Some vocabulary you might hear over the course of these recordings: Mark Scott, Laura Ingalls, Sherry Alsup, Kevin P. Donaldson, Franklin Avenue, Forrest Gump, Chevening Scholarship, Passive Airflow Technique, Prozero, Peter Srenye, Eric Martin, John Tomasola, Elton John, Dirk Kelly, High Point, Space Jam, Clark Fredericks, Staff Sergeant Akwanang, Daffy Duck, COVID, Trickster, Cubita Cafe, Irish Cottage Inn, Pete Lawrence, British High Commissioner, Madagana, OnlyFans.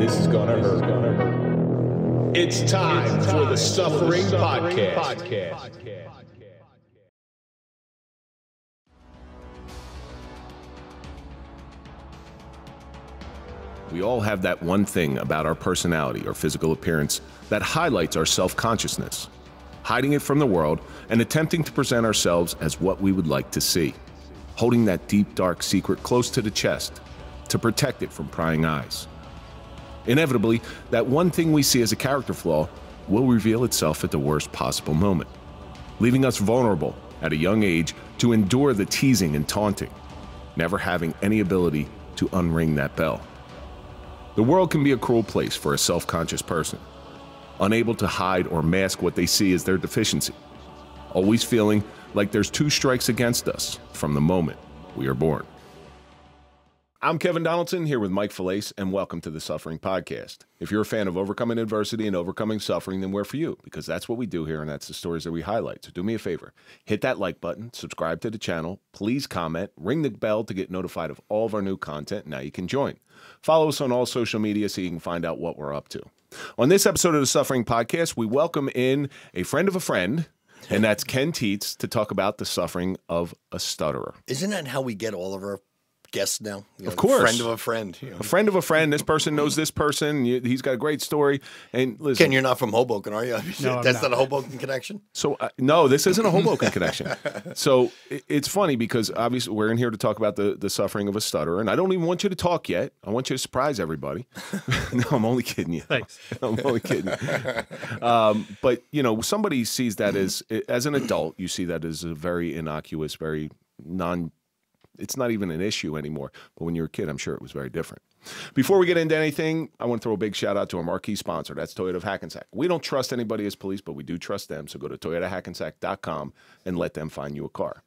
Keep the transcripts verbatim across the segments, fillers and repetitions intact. This is gonna hurt. It's time for the Suffering Podcast. We all have that one thing about our personality or physical appearance that highlights our self-consciousness, hiding it from the world and attempting to present ourselves as what we would like to see, holding that deep, dark secret close to the chest to protect it from prying eyes. Inevitably, that one thing we see as a character flaw will reveal itself at the worst possible moment, leaving us vulnerable at a young age to endure the teasing and taunting, never having any ability to unring that bell. The world can be a cruel place for a self-conscious person, unable to hide or mask what they see as their deficiency, always feeling like there's two strikes against us from the moment we are born. I'm Kevin Donaldson here with Mike Felice, and welcome to the Suffering Podcast. If you're a fan of overcoming adversity and overcoming suffering, then we're for you, because that's what we do here, and that's the stories that we highlight. So do me a favor, hit that like button, subscribe to the channel, please comment, ring the bell to get notified of all of our new content, and now you can join. Follow us on all social media so you can find out what we're up to. On this episode of the Suffering Podcast, we welcome in a friend of a friend, and that's Ken Teets, to talk about the suffering of a stutterer. Isn't that how we get all of our guests now? You know, of course. Friend of a friend. You know. A friend of a friend. This person knows this person. He's got a great story. And listen, Ken, you're not from Hoboken, are you? No, that's not. not a Hoboken connection? So uh, no, this isn't a Hoboken connection. So it, it's funny because obviously we're in here to talk about the, the suffering of a stutterer. And I don't even want you to talk yet. I want you to surprise everybody. No, I'm only kidding you. Thanks. I'm only kidding. Um, but, you know, somebody sees that as, as an adult, you see that as a very innocuous, very non- it's not even an issue anymore. But when you're a kid, I'm sure it was very different. Before we get into anything, I want to throw a big shout out to our marquee sponsor. That's Toyota of Hackensack. We don't trust anybody as police, but we do trust them. So go to toyota hackensack dot com and let them find you a car.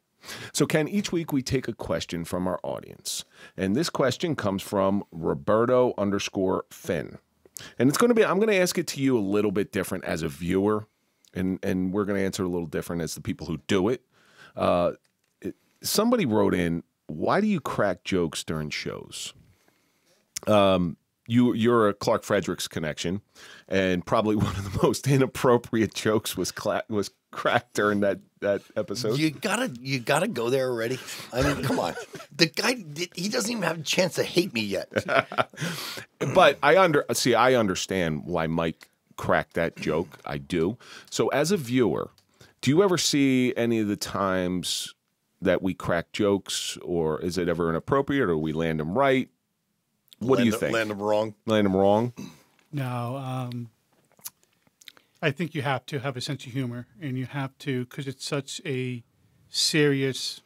So Ken, each week we take a question from our audience. And this question comes from Roberto underscore Finn. And it's going to be, I'm going to ask it to you a little bit different as a viewer. And, and we're going to answer a little different as the people who do it. Uh, it somebody wrote in, why do you crack jokes during shows? Um, you, you're a Clark Fredericks connection, and probably one of the most inappropriate jokes was cla was cracked during that that episode. You gotta you gotta go there already. I mean, come on, the guy he doesn't even have a chance to hate me yet. But I under see I understand why Mike cracked that joke. I do. So as a viewer, do you ever see any of the times that we crack jokes, or is it ever inappropriate, or we land them right? What land do you think? Land them wrong. Land them wrong. No, um, I think you have to have a sense of humor, and you have to, because it's such a serious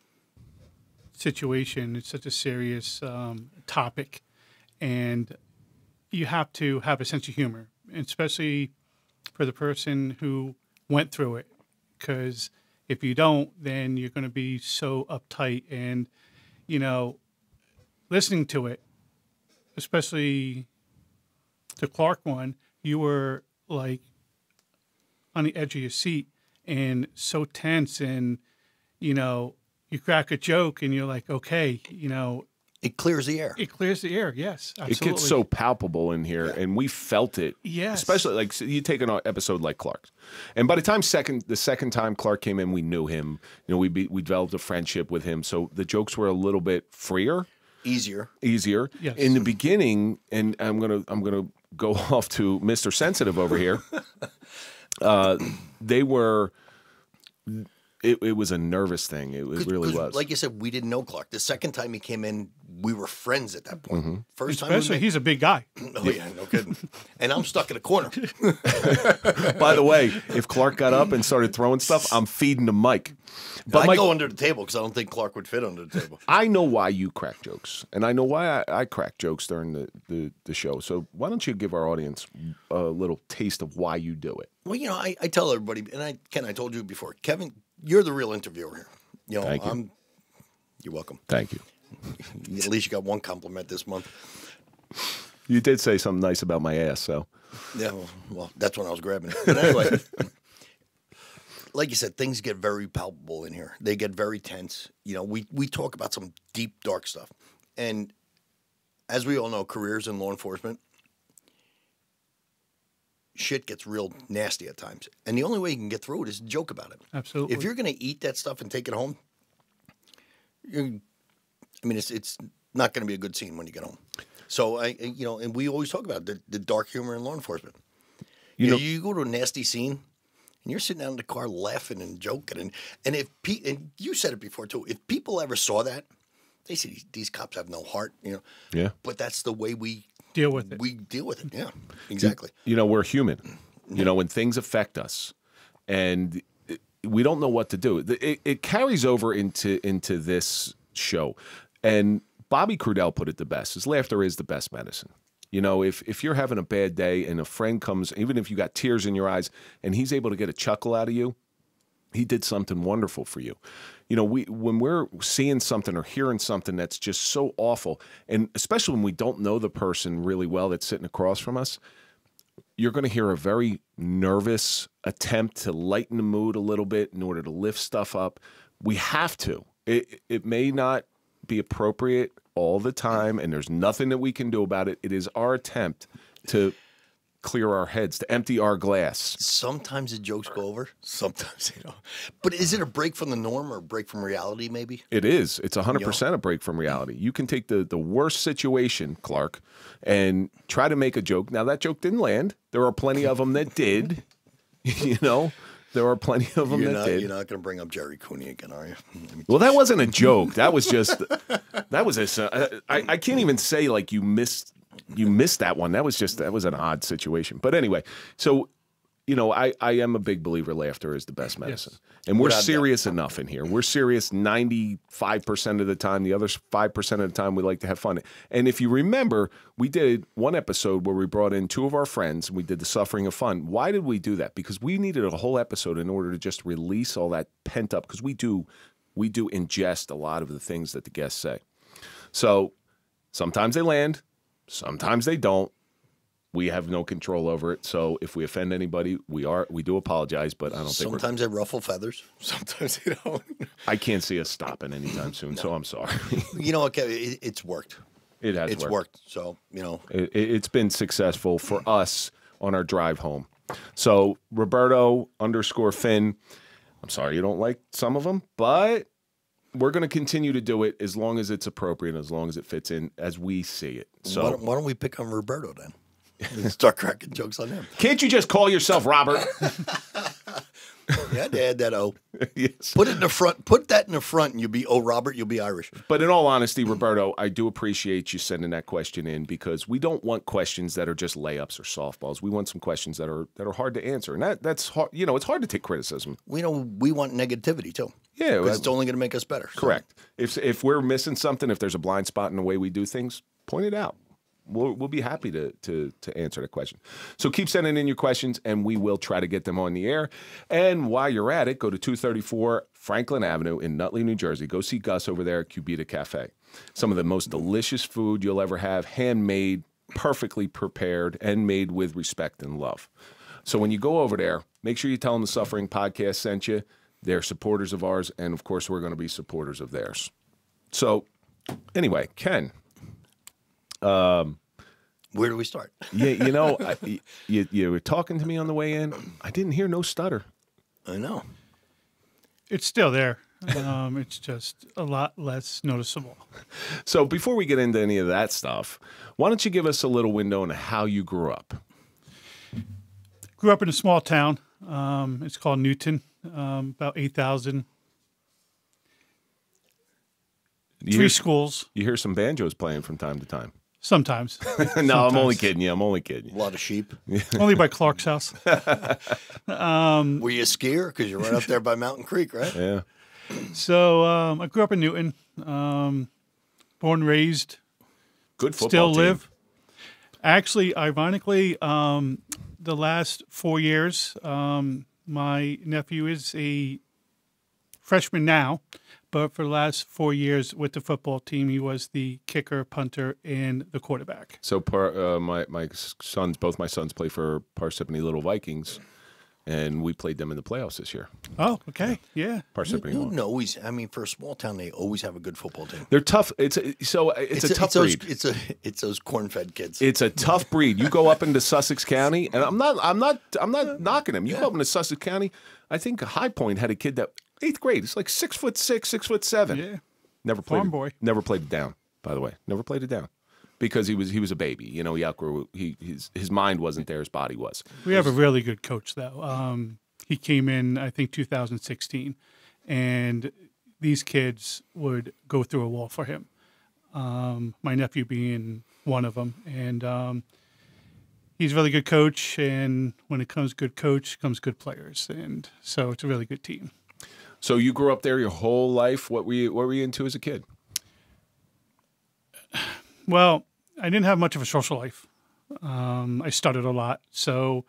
situation. It's such a serious um, topic, and you have to have a sense of humor, especially for the person who went through it, because if you don't, then you're going to be so uptight. And, you know, listening to it, especially the Clark one, you were like on the edge of your seat and so tense. And, you know, you crack a joke and you're like, okay, you know. It clears the air. It clears the air, yes. Absolutely. It gets so palpable in here, yeah. And we felt it. Yes. Especially, like, so you take an episode like Clark's. And by the time second the second time Clark came in, we knew him. You know, we, be, we developed a friendship with him. So the jokes were a little bit freer. Easier. Easier. Yes. In the beginning, and I'm going to I'm gonna go off to Mister Sensitive over here, uh, they were... It, it was a nervous thing. It, it really was. Like you said, we didn't know Clark. The second time he came in, we were friends at that point. Mm-hmm. First Especially time, Especially he's a big guy. Oh, yeah, yeah no kidding. And I'm stuck in a corner. By the way, if Clark got up and started throwing stuff, I'm feeding the mic. But I Mike, go under the table because I don't think Clark would fit under the table. I know why you crack jokes, and I know why I, I crack jokes during the, the, the show. So why don't you give our audience a little taste of why you do it? Well, you know, I, I tell everybody, and I Ken, I told you before, Kevin – you're the real interviewer here. You know, Thank you. I'm, you're welcome. Thank you. At least you got one compliment this month. You did say something nice about my ass, so. Yeah, well, well that's when I was grabbing it. But anyway, like you said, things get very palpable in here. They get very tense. You know, we, we talk about some deep, dark stuff. And as we all know, careers in law enforcement, shit gets real nasty at times. And the only way you can get through it is to joke about it. Absolutely. If you're going to eat that stuff and take it home, you're, I mean, it's it's not going to be a good scene when you get home. So, I, you know, and we always talk about the, the dark humor in law enforcement. You, you know, know, you go to a nasty scene, and you're sitting down in the car laughing and joking. And, and if pe and you said it before, too, if people ever saw that, they say, these cops have no heart, you know. Yeah. But that's the way we deal with it. We deal with it, yeah, exactly. You, you know, we're human. You know, when things affect us, and it, we don't know what to do. It, it carries over into, into this show. And Bobby Crudell put it the best. His laughter is the best medicine. You know, if, if you're having a bad day and a friend comes, even if you got tears in your eyes, and he's able to get a chuckle out of you, he did something wonderful for you. You know, we when we're seeing something or hearing something that's just so awful, and especially when we don't know the person really well that's sitting across from us, you're going to hear a very nervous attempt to lighten the mood a little bit in order to lift stuff up. We have to. It, it may not be appropriate all the time, and there's nothing that we can do about it. It is our attempt to clear our heads, to empty our glass. Sometimes the jokes go over, sometimes they don't. But is it a break from the norm or a break from reality, maybe? It is. It's one hundred percent a break from reality. You can take the, the worst situation, Clark, and try to make a joke. Now, that joke didn't land. There are plenty of them that did, you know? There are plenty of them you're that not, did. You're not going to bring up Jerry Cooney again, are you? Well, that wasn't a joke. That was just, that was a, I, I can't even say like you missed, you missed that one. That was just, that was an odd situation. But anyway, so, you know, I, I am a big believer laughter is the best medicine. Yes. And we're serious done. enough in here. We're serious ninety-five percent of the time. The other five percent of the time we like to have fun. And if you remember, we did one episode where we brought in two of our friends and we did The Suffering of Fun. Why did we do that? Because we needed a whole episode in order to just release all that pent up. Because we do, we do ingest a lot of the things that the guests say. So sometimes they land. Sometimes they don't. We have no control over it. So if we offend anybody, we are we do apologize, but I don't think we're... Sometimes they ruffle feathers. Sometimes they don't. I can't see us stopping anytime soon, no. so I'm sorry. You know, okay, it, it's worked. It has it's worked. It's worked, so, you know. It, it, it's been successful for us on our drive home. So Roberto underscore Finn, I'm sorry you don't like some of them, but we're going to continue to do it as long as it's appropriate, as long as it fits in, as we see it. So why don't, why don't we pick on Roberto then? And start cracking jokes on him. Can't you just call yourself Robert? Yeah, Dad, that O. Yes. Put it in the front. Put that in the front, and you'll be O Robert. You'll be Irish. But in all honesty, Roberto, I do appreciate you sending that question in because we don't want questions that are just layups or softballs. We want some questions that are that are hard to answer, and that that's hard. You know, it's hard to take criticism. We know we want negativity too. Yeah, because it's only going to make us better. Correct. So. If if we're missing something, if there's a blind spot in the way we do things, point it out. We'll, we'll be happy to, to, to answer the question. So keep sending in your questions, and we will try to get them on the air. And while you're at it, go to two thirty-four Franklin Avenue in Nutley, New Jersey. Go see Gus over there at Cubita Cafe. Some of the most delicious food you'll ever have, handmade, perfectly prepared, and made with respect and love. So when you go over there, make sure you tell them The Suffering Podcast sent you. They're supporters of ours, and, of course, we're going to be supporters of theirs. So anyway, Ken... Um, where do we start? Yeah, you, you know, I, you you were talking to me on the way in. I didn't hear no stutter. I know. It's still there. Um, it's just a lot less noticeable. So before we get into any of that stuff, why don't you give us a little window into how you grew up? Grew up in a small town. Um, it's called Newton. Um, about eight thousand. You Three hear, schools. You hear some banjos playing from time to time. Sometimes. no, Sometimes. I'm only kidding you. I'm only kidding you. A lot of sheep. Only by Clark's house. um, Were you a skier? Because you're right up there by Mountain Creek, right? Yeah. So um, I grew up in Newton. Um, born, raised. Good football Still team. live. Actually, ironically, um, the last four years, um, my nephew is a freshman now. But for the last four years with the football team, he was the kicker, punter, and the quarterback. So par, uh, my, my sons, both my sons play for Parsippany Little Vikings. and we played them in the playoffs this year. Oh, okay, yeah. yeah. Parsippany Little Vikings always, I mean, for a small town, they always have a good football team. They're tough. It's a, so it's, it's a, a tough it's breed. Those, it's a it's those corn-fed kids. It's a tough breed. You go up into Sussex County, and I'm not I'm not I'm not knocking them. You yeah. go up into Sussex County. I think High Point had a kid that eighth grade. It's like six foot six, six foot seven. Yeah, never played. Farm boy. Never played it down. By the way, never played it down. Because he was he was a baby, you know. He outgrew he his his mind wasn't there, his body was. We have a really good coach though. Um, he came in I think two thousand sixteen, and these kids would go through a wall for him. Um, my nephew being one of them, and um, he's a really good coach. And when it comes to good coach, comes good players, and so it's a really good team. So you grew up there your whole life. What were you what were you into as a kid? Well, I didn't have much of a social life. Um, I stuttered a lot, so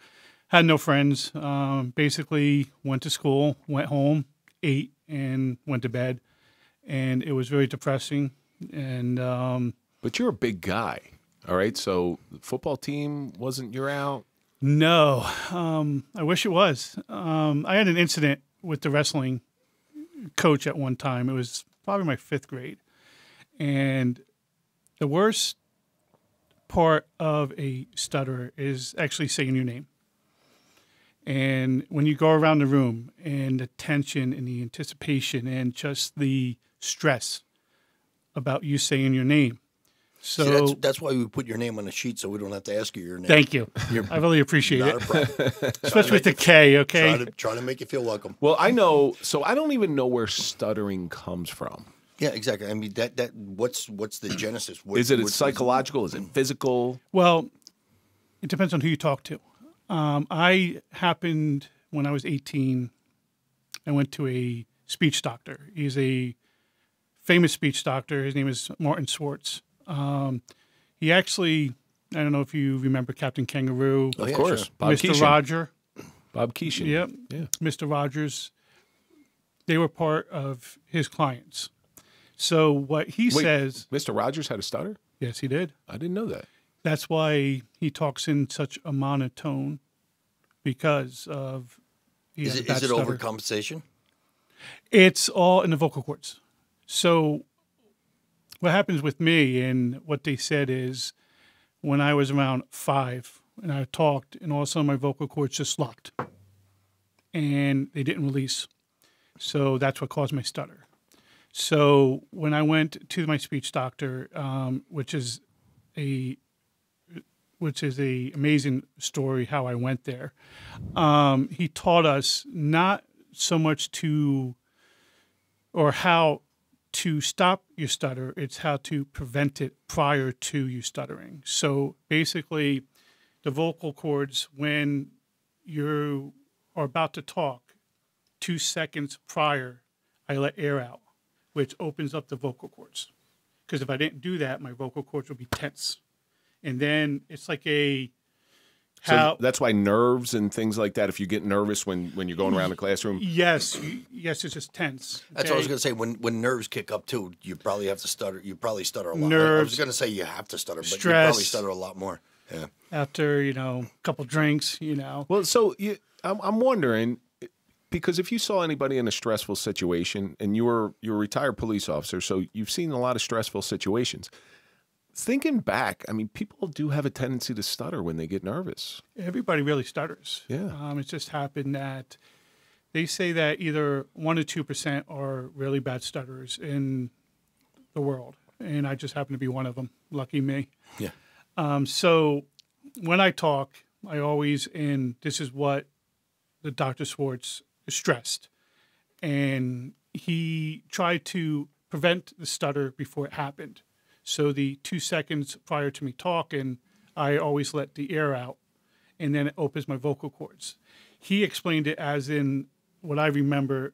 had no friends. Um, basically, went to school, went home, ate, and went to bed. And it was very depressing. And um, But you're a big guy, all right? So the football team wasn't your out? No. Um, I wish it was. Um, I had an incident with the wrestling coach at one time. It was probably my fifth grade. And the worst part of a stutterer is actually saying your name. And when you go around the room and the tension and the anticipation and just the stress about you saying your name. So See, that's, that's why we put your name on a sheet so we don't have to ask you your name. Thank you. You're, I really appreciate it. Especially with the K, okay? Try to, try to make you feel welcome. Well, I know. So I don't even know where stuttering comes from. Yeah, exactly. I mean, that that what's what's the genesis? What, is it what, psychological? Is it physical? Well, it depends on who you talk to. Um, I happened when I was eighteen. I went to a speech doctor. He's a famous speech doctor. His name is Martin Schwartz. Um, he actually, I don't know if you remember Captain Kangaroo. Oh, of yeah, course. Sure. Bob Mister Keeshan. Roger. Bob Keeshan. Yep. Yeah. Mister Rogers. They were part of his clients. So what he Wait, says... Mister Rogers had a stutter? Yes, he did. I didn't know that. That's why he talks in such a monotone, because of... Is it, is it overcompensation? It's all in the vocal cords. So what happens with me and what they said is when I was around five and I talked and all of a sudden my vocal cords just locked and they didn't release. So that's what caused my stutter. So when I went to my speech doctor, um, which is a which is a amazing story how I went there, um, he taught us not so much to or how to stop your stutter, it's how to prevent it prior to you stuttering. So basically the vocal cords, when you are about to talk, two seconds prior, I let air out, which opens up the vocal cords. Because if I didn't do that, my vocal cords would be tense. And then it's like a... How, so that's why nerves and things like that, if you get nervous when, when you're going around the classroom? Yes. Yes, it's just tense. Okay? That's what I was going to say. When when nerves kick up, too, you probably have to stutter. You probably stutter a lot. Nerves, I was going to say you have to stutter, but stress, you probably stutter a lot more. Yeah. After, you know, a couple drinks, you know. Well, so you, I'm, I'm wondering... Because if you saw anybody in a stressful situation, and you were you're a retired police officer, so you've seen a lot of stressful situations. Thinking back, I mean, people do have a tendency to stutter when they get nervous. Everybody really stutters. Yeah, um, it just happened that they say that either one or two percent are really bad stutterers in the world, and I just happen to be one of them. Lucky me. Yeah. Um, so when I talk, I always and this is what the Doctor Schwartz. Stressed, and he tried to prevent the stutter before it happened. So the two seconds prior to me talking, I always let the air out, and then it opens my vocal cords. He explained it as in what I remember,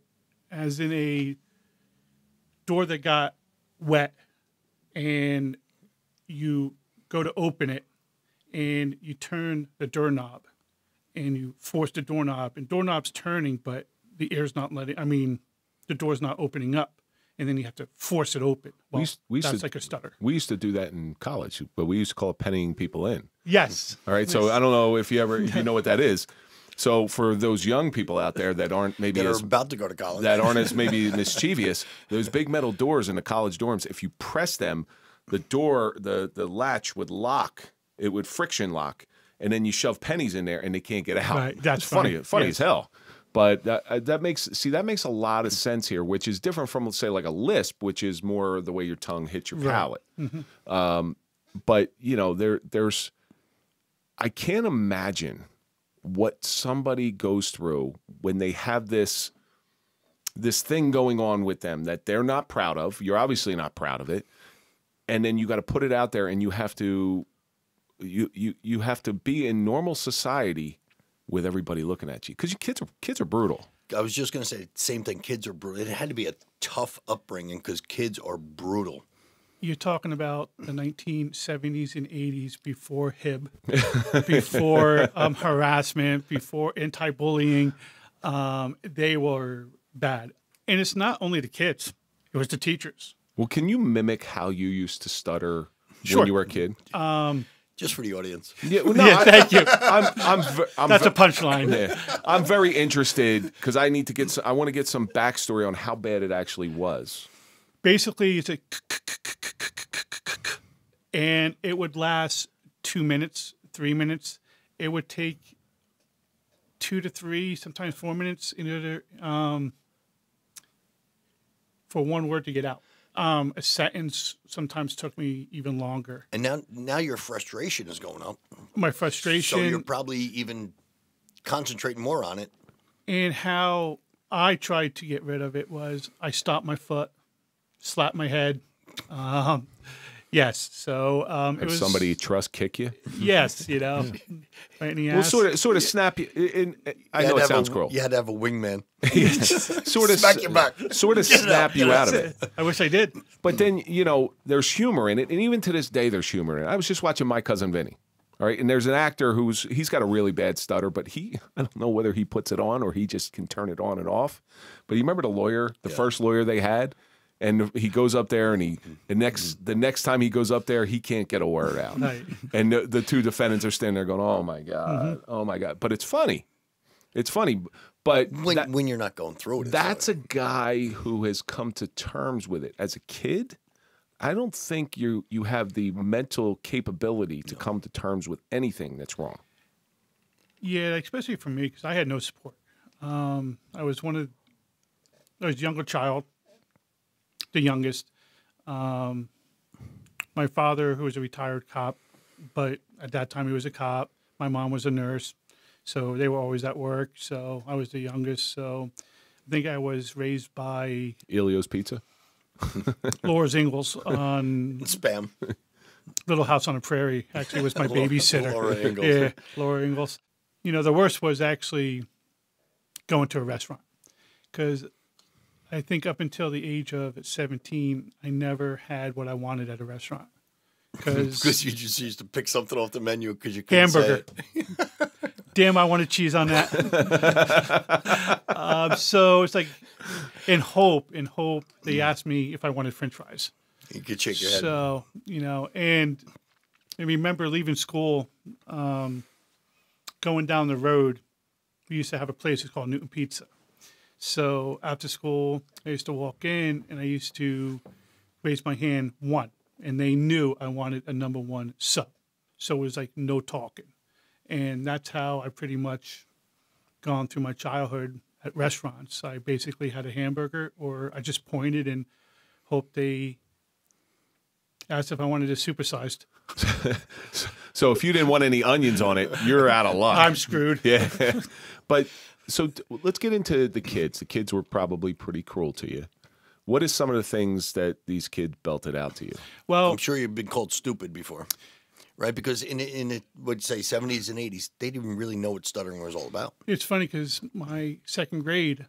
as in a door that got wet, and you go to open it, and you turn the doorknob. And you force the doorknob, and doorknob's turning, but the air's not letting, I mean, the door's not opening up, and then you have to force it open. Well, we used, we used that's to, like a stutter. We used to do that in college, but we used to call it penning people in. Yes. All right, yes. So I don't know if you ever, you know what that is, So for those young people out there that aren't maybe that are as, about to go to college, that aren't as maybe mischievous, those big metal doors in the college dorms, if you press them, the door, the the latch would lock. It would friction lock, and then you shove pennies in there, and they can't get out. Right. That's funny, funny, funny yes. as hell. But that, that makes see that makes a lot of sense here, which is different from, let's say, like a lisp, which is more the way your tongue hits your palate. Right. Mm-hmm. um, but you know, there there's I can't imagine what somebody goes through when they have this this thing going on with them that they're not proud of. You're obviously not proud of it, and then you got to put it out there, and you have to you you you have to be in normal society with everybody looking at you, because kids are kids are brutal. I was just going to say same thing. Kids are brutal. It had to be a tough upbringing because kids are brutal. You're talking about the nineteen seventies and eighties, before H I B, before um, harassment, before anti-bullying. Um, they were bad. And it's not only the kids. It was the teachers. Well, can you mimic how you used to stutter sure. when you were a kid? Um, Just for the audience. Yeah, well, no, yeah, I, thank you. I'm, I'm, I'm That's a punchline. Yeah, I'm very interested because I need to get some, I want to get some backstory on how bad it actually was. Basically, it's a and it would last two minutes, three minutes. It would take two to three, sometimes four minutes in order um, for one word to get out. Um, a sentence sometimes took me even longer. And now, now your frustration is going up. My frustration. So you're probably even concentrating more on it. And how I tried to get rid of it was I stopped my foot, slapped my head. Um, yes. So um, it was, somebody trust kick you? Yes, you know. Yeah. Right in the ass. Well, sort of, sort of snap you. In, in, I you know it sounds a, cruel. You had to have a wingman. sort of smack your back. Sort of snap you out of it. I wish I did. But then, you know, there's humor in it. And even to this day, there's humor in it. I was just watching My Cousin Vinny. All right. And there's an actor who's, he's got a really bad stutter, but he, I don't know whether he puts it on or he just can turn it on and off. But you remember the lawyer, the yeah. first lawyer they had? And he goes up there, and he the next the next time he goes up there, he can't get a word out. Right. And the, the two defendants are standing there going, "Oh my god, mm-hmm. oh my god!" But it's funny, it's funny. But when, that, when you're not going through it, that's funny. A guy who has come to terms with it. As a kid, I don't think you you have the mental capability to no. come to terms with anything that's wrong. Yeah, especially for me because I had no support. Um, I was one of I was a younger child. The youngest. Um, my father, who was a retired cop, but at that time he was a cop. My mom was a nurse, so they were always at work. So I was the youngest. So I think I was raised by Elio's Pizza, Laura's Ingalls on Spam, Little House on the Prairie. Actually, was my babysitter. Laura Ingalls. Yeah, Laura Ingalls. You know, the worst was actually going to a restaurant because. I think up until the age of seventeen, I never had what I wanted at a restaurant. Because you just used to pick something off the menu because you couldn't hamburger. Say it. Damn, I wanted cheese on that. um, so it's like, in hope, in hope, they asked me if I wanted French fries. You could shake your head. So, you know, and I remember leaving school, um, going down the road. We used to have a place it's called Newton Pizza. So after school, I used to walk in, and I used to raise my hand one, and they knew I wanted a number one sub. So it was like no talking. And that's how I pretty much gone through my childhood at restaurants. I basically had a hamburger, or I just pointed and hoped they asked if I wanted it supersized. So if you didn't want any onions on it, you're out of luck. I'm screwed. Yeah, but... So let's get into the kids. The kids were probably pretty cruel to you. What is some of the things that these kids belted out to you? Well, I'm sure you've been called stupid before, right? Because in in the, would say seventies and eighties, they didn't really know what stuttering was all about. It's funny because my second grade.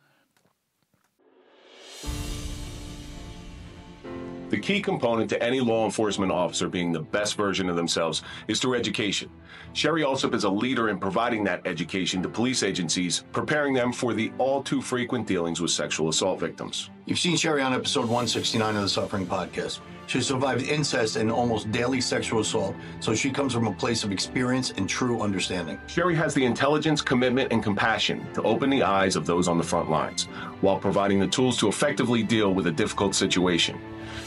The key component to any law enforcement officer being the best version of themselves is through education. Sherry Alsup is a leader in providing that education to police agencies, preparing them for the all-too-frequent dealings with sexual assault victims. You've seen Sherry on episode one sixty-nine of The Suffering Podcast. She survived incest and almost daily sexual assault, so she comes from a place of experience and true understanding. Sherry has the intelligence, commitment, and compassion to open the eyes of those on the front lines, while providing the tools to effectively deal with a difficult situation.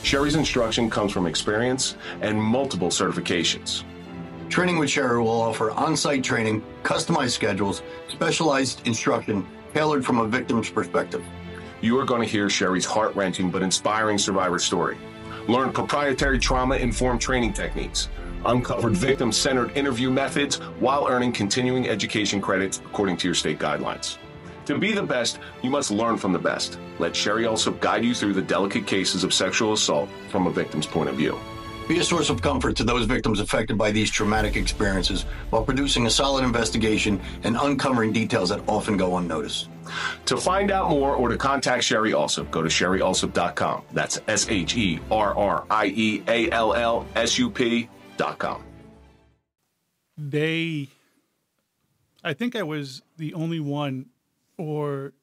Sherry's instruction comes from experience and multiple certifications. Training with Sherry will offer on-site training, customized schedules, specialized instruction, tailored from a victim's perspective. You are going to hear Sherry's heart-wrenching but inspiring survivor story. Learn proprietary trauma-informed training techniques, uncovered victim-centered interview methods while earning continuing education credits according to your state guidelines. To be the best, you must learn from the best. Let Sherry also guide you through the delicate cases of sexual assault from a victim's point of view. Be a source of comfort to those victims affected by these traumatic experiences while producing a solid investigation and uncovering details that often go unnoticed. To find out more or to contact Sherry Alsup, go to sherry alsup dot com. That's S H E R R I E A L L S U P dot com. They, I think I was the only one or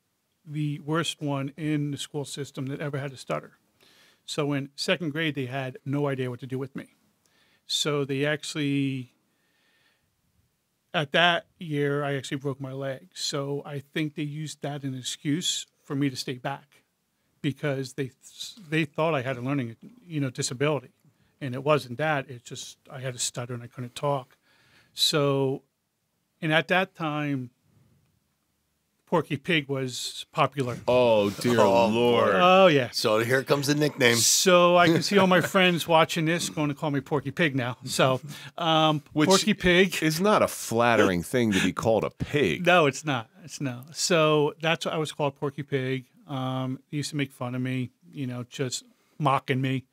the worst one in the school system that ever had a stutter. So in second grade, they had no idea what to do with me. So they actually, at that year, I actually broke my leg. So I think they used that as an excuse for me to stay back because they they thought I had a learning you know, disability. And it wasn't that. It's just I had a stutter and I couldn't talk. So, and at that time, Porky Pig was popular. Oh, dear oh, Lord. Oh, yeah. So here comes the nickname. So I can see all my friends watching this going to call me Porky Pig now. So um, Which Porky Pig is not a flattering thing to be called a pig. No, it's not. It's not. So that's what I was called, Porky Pig. Um, they used to make fun of me, you know, just mocking me.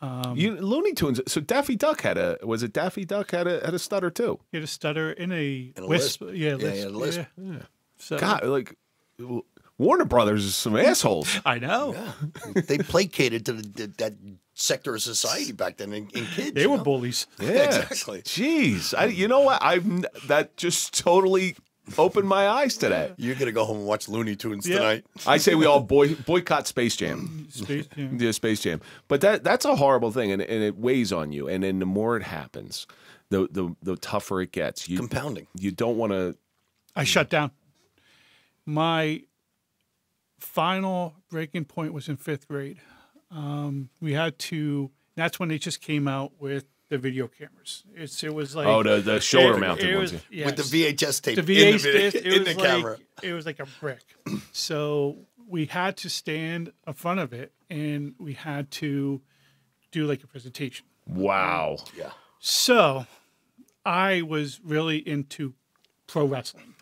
Um, you, Looney Tunes. So Daffy Duck had a, was it Daffy Duck had a, had a stutter too? He had a stutter in a, in a wisp. Lisp. Yeah, lisp. Yeah, yeah, lisp. Yeah. Yeah. So, God, like Warner Brothers is some assholes. I know. Yeah. They placated to the, the, that sector of society back then in, in kids. They were know? bullies. Yeah, exactly. Jeez, I, you know what? I that just totally opened my eyes today. You're gonna go home and watch Looney Tunes yeah. tonight. I say we all boy, boycott Space Jam. Space Jam. Yeah, Space Jam. But that that's a horrible thing, and, and it weighs on you. And then the more it happens, the the, the tougher it gets. You, Compounding. You don't want to. I shut down. My final breaking point was in fifth grade. Um, we had to, that's when they just came out with the video cameras. It's, it was like. Oh, the, the shoulder mounted ones. Yes. With the V H S tape the V H S in the, disc, it in was the like, camera. It was like a brick. So we had to stand in front of it and we had to do like a presentation. Wow. Um, yeah. So I was really into pro wrestling.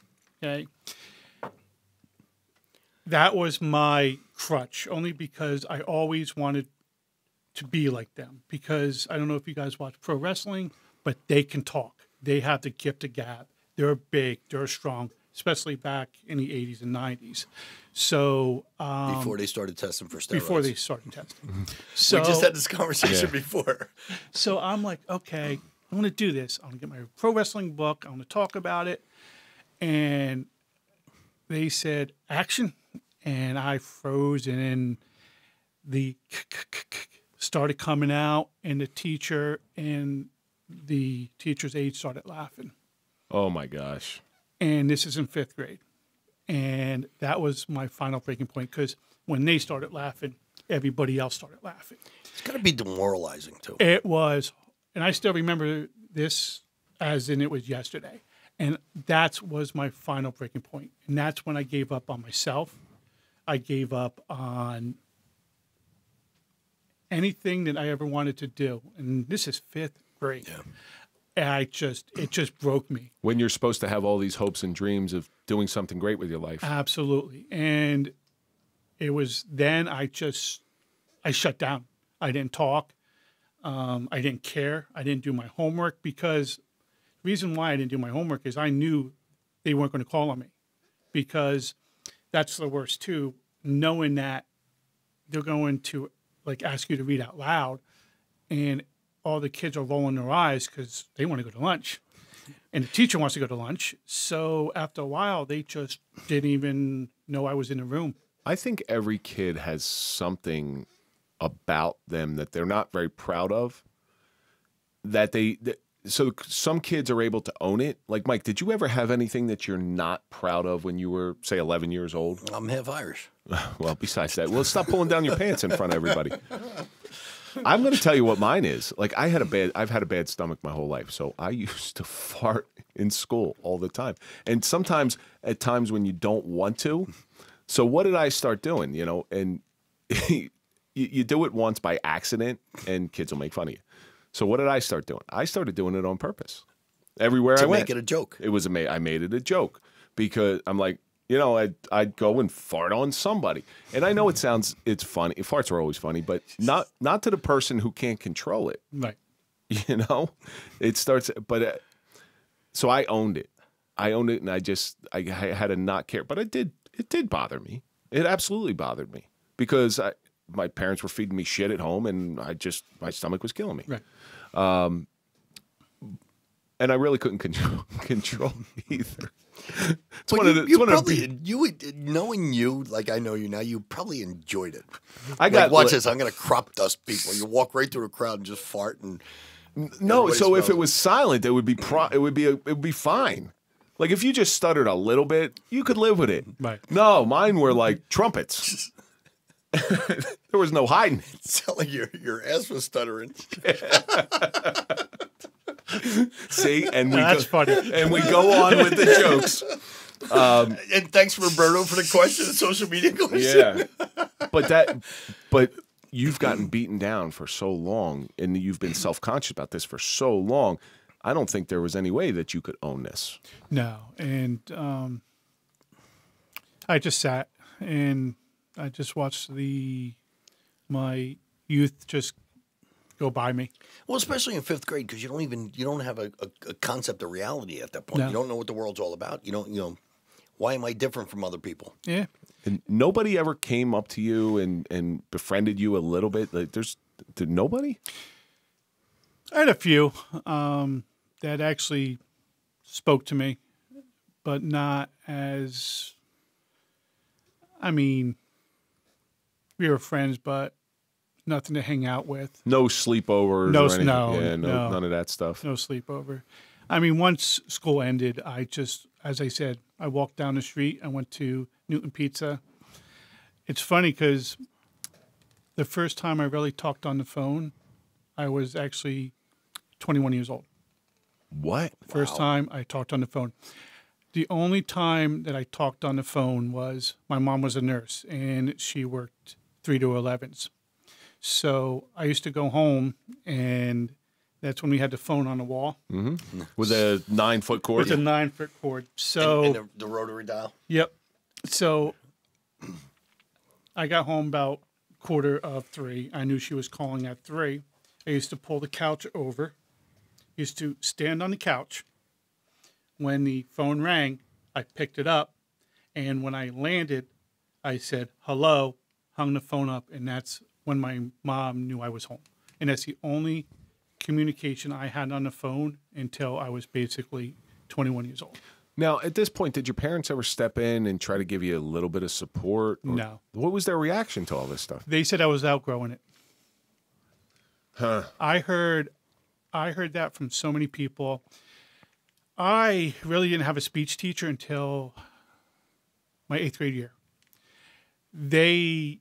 Okay. That was my crutch, only because I always wanted to be like them. Because I don't know if you guys watch pro wrestling, but they can talk. They have the gift of gab. They're big. They're strong, especially back in the eighties and nineties. So um, before they started testing for steroids. Before they started testing. So, we just had this conversation yeah. before. So I'm like, okay, I want to do this. I want to get my pro wrestling book. I want to talk about it. And they said, action. And I froze, and then the started coming out, and the teacher and the teacher's aide started laughing. Oh, my gosh. And this is in fifth grade. And that was my final breaking point, because when they started laughing, everybody else started laughing. It's got to be demoralizing, too. It was. And I still remember this as in it was yesterday. And that was my final breaking point. And that's when I gave up on myself. I gave up on anything that I ever wanted to do. And this is fifth grade. Yeah. And I just, it just broke me. When you're supposed to have all these hopes and dreams of doing something great with your life. Absolutely. And it was then I just, I shut down. I didn't talk. Um, I didn't care. I didn't do my homework, because the reason why I didn't do my homework is I knew they weren't going to call on me, because that's the worst too, knowing that they're going to like ask you to read out loud and all the kids are rolling their eyes because they want to go to lunch and the teacher wants to go to lunch. So after a while, they just didn't even know I was in the room. I think every kid has something about them that they're not very proud of, that they, that, so some kids are able to own it. Like, Mike, did you ever have anything that you're not proud of when you were, say, eleven years old? I'm half Irish. Well, besides that, well, stop pulling down your pants in front of everybody. I'm going to tell you what mine is. Like, I had a bad, I've had a bad stomach my whole life, so I used to fart in school all the time. And sometimes at times when you don't want to. So what did I start doing, you know? And you, you do it once by accident, and kids will make fun of you. So what did I start doing? I started doing it on purpose. Everywhere I went. To make it a joke. It was ama- I made it a joke because I'm like, you know, I'd, I'd go and fart on somebody. And I know it sounds, it's funny. Farts are always funny, but not, not to the person who can't control it. Right. You know, it starts, but uh, so I owned it. I owned it and I just, I, I had to not care. But I did, it did bother me. It absolutely bothered me because I, my parents were feeding me shit at home and I just, my stomach was killing me. Right. Um, and I really couldn't control, control either. It's one you, of the, it's you one probably, of the, you would, knowing you, like I know you now, you probably enjoyed it. I like, got, watch like, this, I'm going to crop dust people. You walk right through a crowd and just fart and. No. So if it was silent, it would be, pro, it would be, a, it would be fine. Like if you just stuttered a little bit, you could live with it. Right. No, mine were like trumpets. There was no hiding. It's telling you, your ass was stuttering. See, and we no, that's go, funny. And we go on with the jokes. Um, and thanks, Roberto, for the question, the social media question. Yeah, but that, but you've gotten beaten down for so long, and you've been self-conscious about this for so long. I don't think there was any way that you could own this. No, and um, I just sat and. I just watched the my youth just go by me. Well, especially in fifth grade, because you don't even you don't have a, a, a concept of reality at that point. No. You don't know what the world's all about. You don't you know why am I different from other people? Yeah, and nobody ever came up to you and and befriended you a little bit. Like there's did nobody. I had a few um, that actually spoke to me, but not as. I mean. We were friends, but nothing to hang out with. No sleepovers. No, or no, yeah, no, no, none of that stuff. No sleepover. I mean, once school ended, I just, as I said, I walked down the street. I went to Newton Pizza. It's funny because the first time I really talked on the phone, I was actually twenty-one years old. What? First wow. time I talked on the phone. The only time that I talked on the phone was my mom was a nurse, and she worked three to elevens. So I used to go home, and that's when we had the phone on the wall. Mm-hmm. With a nine-foot cord? With a nine-foot cord. So, and, and the, the rotary dial? Yep. So I got home about quarter of three. I knew she was calling at three. I used to pull the couch over. Used to stand on the couch. When the phone rang, I picked it up, and when I landed, I said, hello. Hung the phone up, and that's when my mom knew I was home. And that's the only communication I had on the phone until I was basically twenty-one years old. Now, at this point, did your parents ever step in and try to give you a little bit of support? Or no. What was their reaction to all this stuff? They said I was outgrowing it. Huh. I heard, I heard that from so many people. I really didn't have a speech teacher until my eighth grade year. They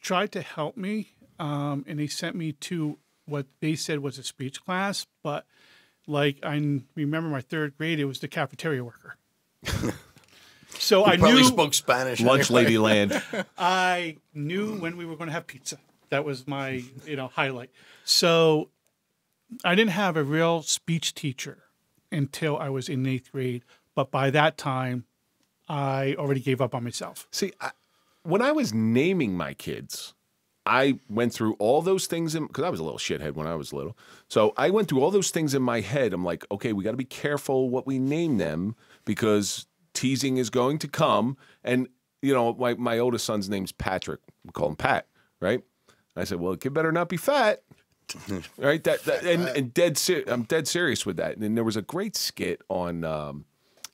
tried to help me, um, and they sent me to what they said was a speech class. But, like, I remember my third grade, it was the cafeteria worker. So I probably knew... spoke Spanish. Lunch anyway. Lady land. I knew when we were going to have pizza. That was my, you know, highlight. So I didn't have a real speech teacher until I was in eighth grade. But by that time... I already gave up on myself. See, I, when I was naming my kids, I went through all those things in because I was a little shithead when I was little. So I went through all those things in my head. I'm like, okay, we got to be careful what we name them because teasing is going to come. And, you know, my, my oldest son's name's Patrick. We call him Pat, right? And I said, well, the kid better not be fat, right? That, that and, and dead ser I'm dead serious with that. And then there was a great skit on um,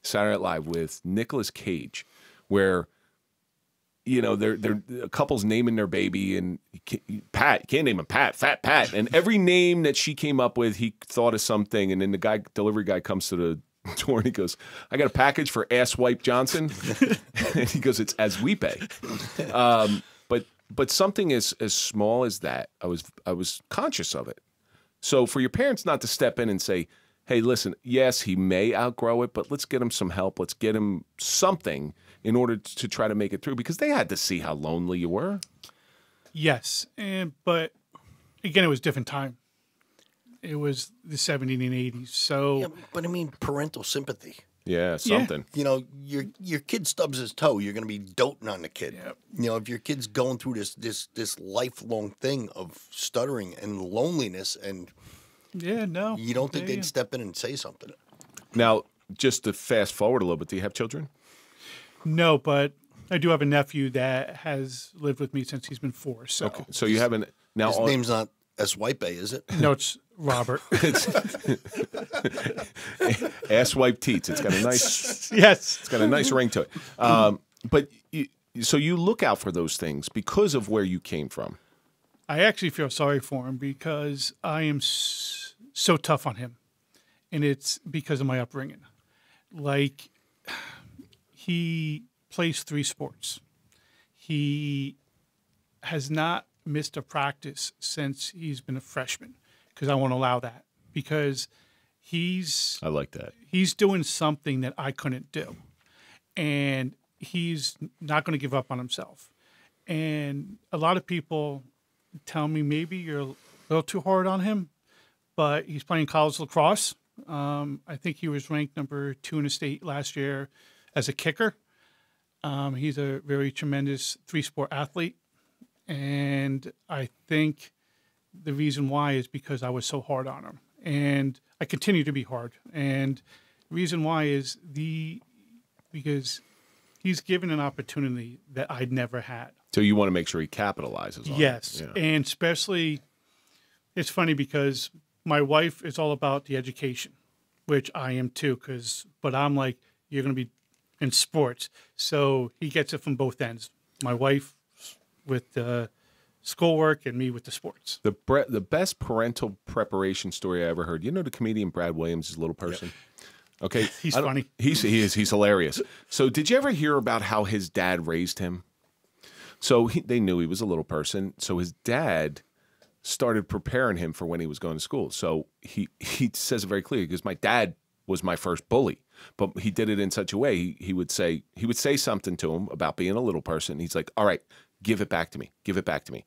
Saturday Night Live with Nicolas Cage, where you know, they're, they're a couple's naming their baby, and Pat, can't name him Pat, Fat Pat. And every name that she came up with, he thought of something. And then the guy, delivery guy comes to the door and he goes, I got a package for Ass Wipe Johnson. And he goes, it's as we pay. Um, but, but something as, as small as that, I was, I was conscious of it. So for your parents not to step in and say, hey, listen, yes, he may outgrow it, but let's get him some help. Let's get him something in order to try to make it through, because they had to see how lonely you were. Yes, and but again, it was a different time. It was the seventies and eighties. So, yeah, but I mean, parental sympathy. Yeah, something. Yeah. You know, your your kid stubs his toe, you're going to be doting on the kid. Yeah. You know, if your kid's going through this this this lifelong thing of stuttering and loneliness and yeah, no. You don't think yeah, they'd yeah. step in and say something? Now, just to fast forward a little bit, do you have children? No, but I do have a nephew that has lived with me since he's been four. So, okay. So you haven't now. His on, name's not Asswipe, is it? No, it's Robert. It's Asswipe Teets. It's got a nice yes. It's got a nice ring to it. Um, but you, so you look out for those things because of where you came from. I actually feel sorry for him because I am so tough on him, and it's because of my upbringing. Like, he plays three sports. He has not missed a practice since he's been a freshman, because I won't allow that, because he's I like that. He's doing something that I couldn't do, and he's not going to give up on himself. And a lot of people tell me maybe you're a little too hard on him, but he's playing college lacrosse. Um, I think he was ranked number two in the state last year as a kicker. Um, he's a very tremendous three-sport athlete, and I think the reason why is because I was so hard on him, and I continue to be hard. And the reason why is the because he's given an opportunity that I'd never had. So you want to make sure he capitalizes on yes, it. Yes, yeah. And especially, it's funny because my wife is all about the education, which I am too, because, but I'm like, you're going to be in sports. So he gets it from both ends. My wife with the schoolwork and me with the sports. The bre the best parental preparation story I ever heard, you know the comedian Brad Williams, his little person? Yep. Okay. He's funny. He's, he is. He's hilarious. So did you ever hear about how his dad raised him? So he, they knew he was a little person. So his dad started preparing him for when he was going to school. So he, he says it very clearly, because my dad was my first bully, but he did it in such a way. He, he would say, he would say something to him about being a little person. He's like, all right, give it back to me. Give it back to me.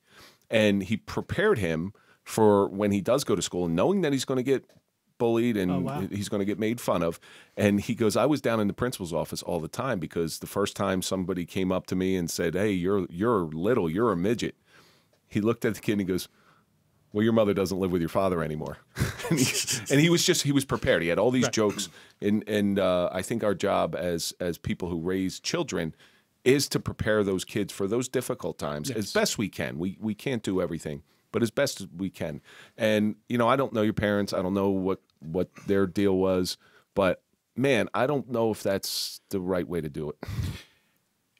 And he prepared him for when he does go to school, knowing that he's going to get bullied and oh, wow. he's going to get made fun of. And he goes, I was down in the principal's office all the time, because the first time somebody came up to me and said, hey, you're you're little, you're a midget, he looked at the kid and he goes, well, your mother doesn't live with your father anymore. and, he, and he was just, he was prepared. He had all these right. jokes. And, and uh, I think our job as, as people who raise children is to prepare those kids for those difficult times yes. as best we can. We, we can't do everything, but as best as we can. And, you know, I don't know your parents. I don't know what, what their deal was, but man, I don't know if that's the right way to do it.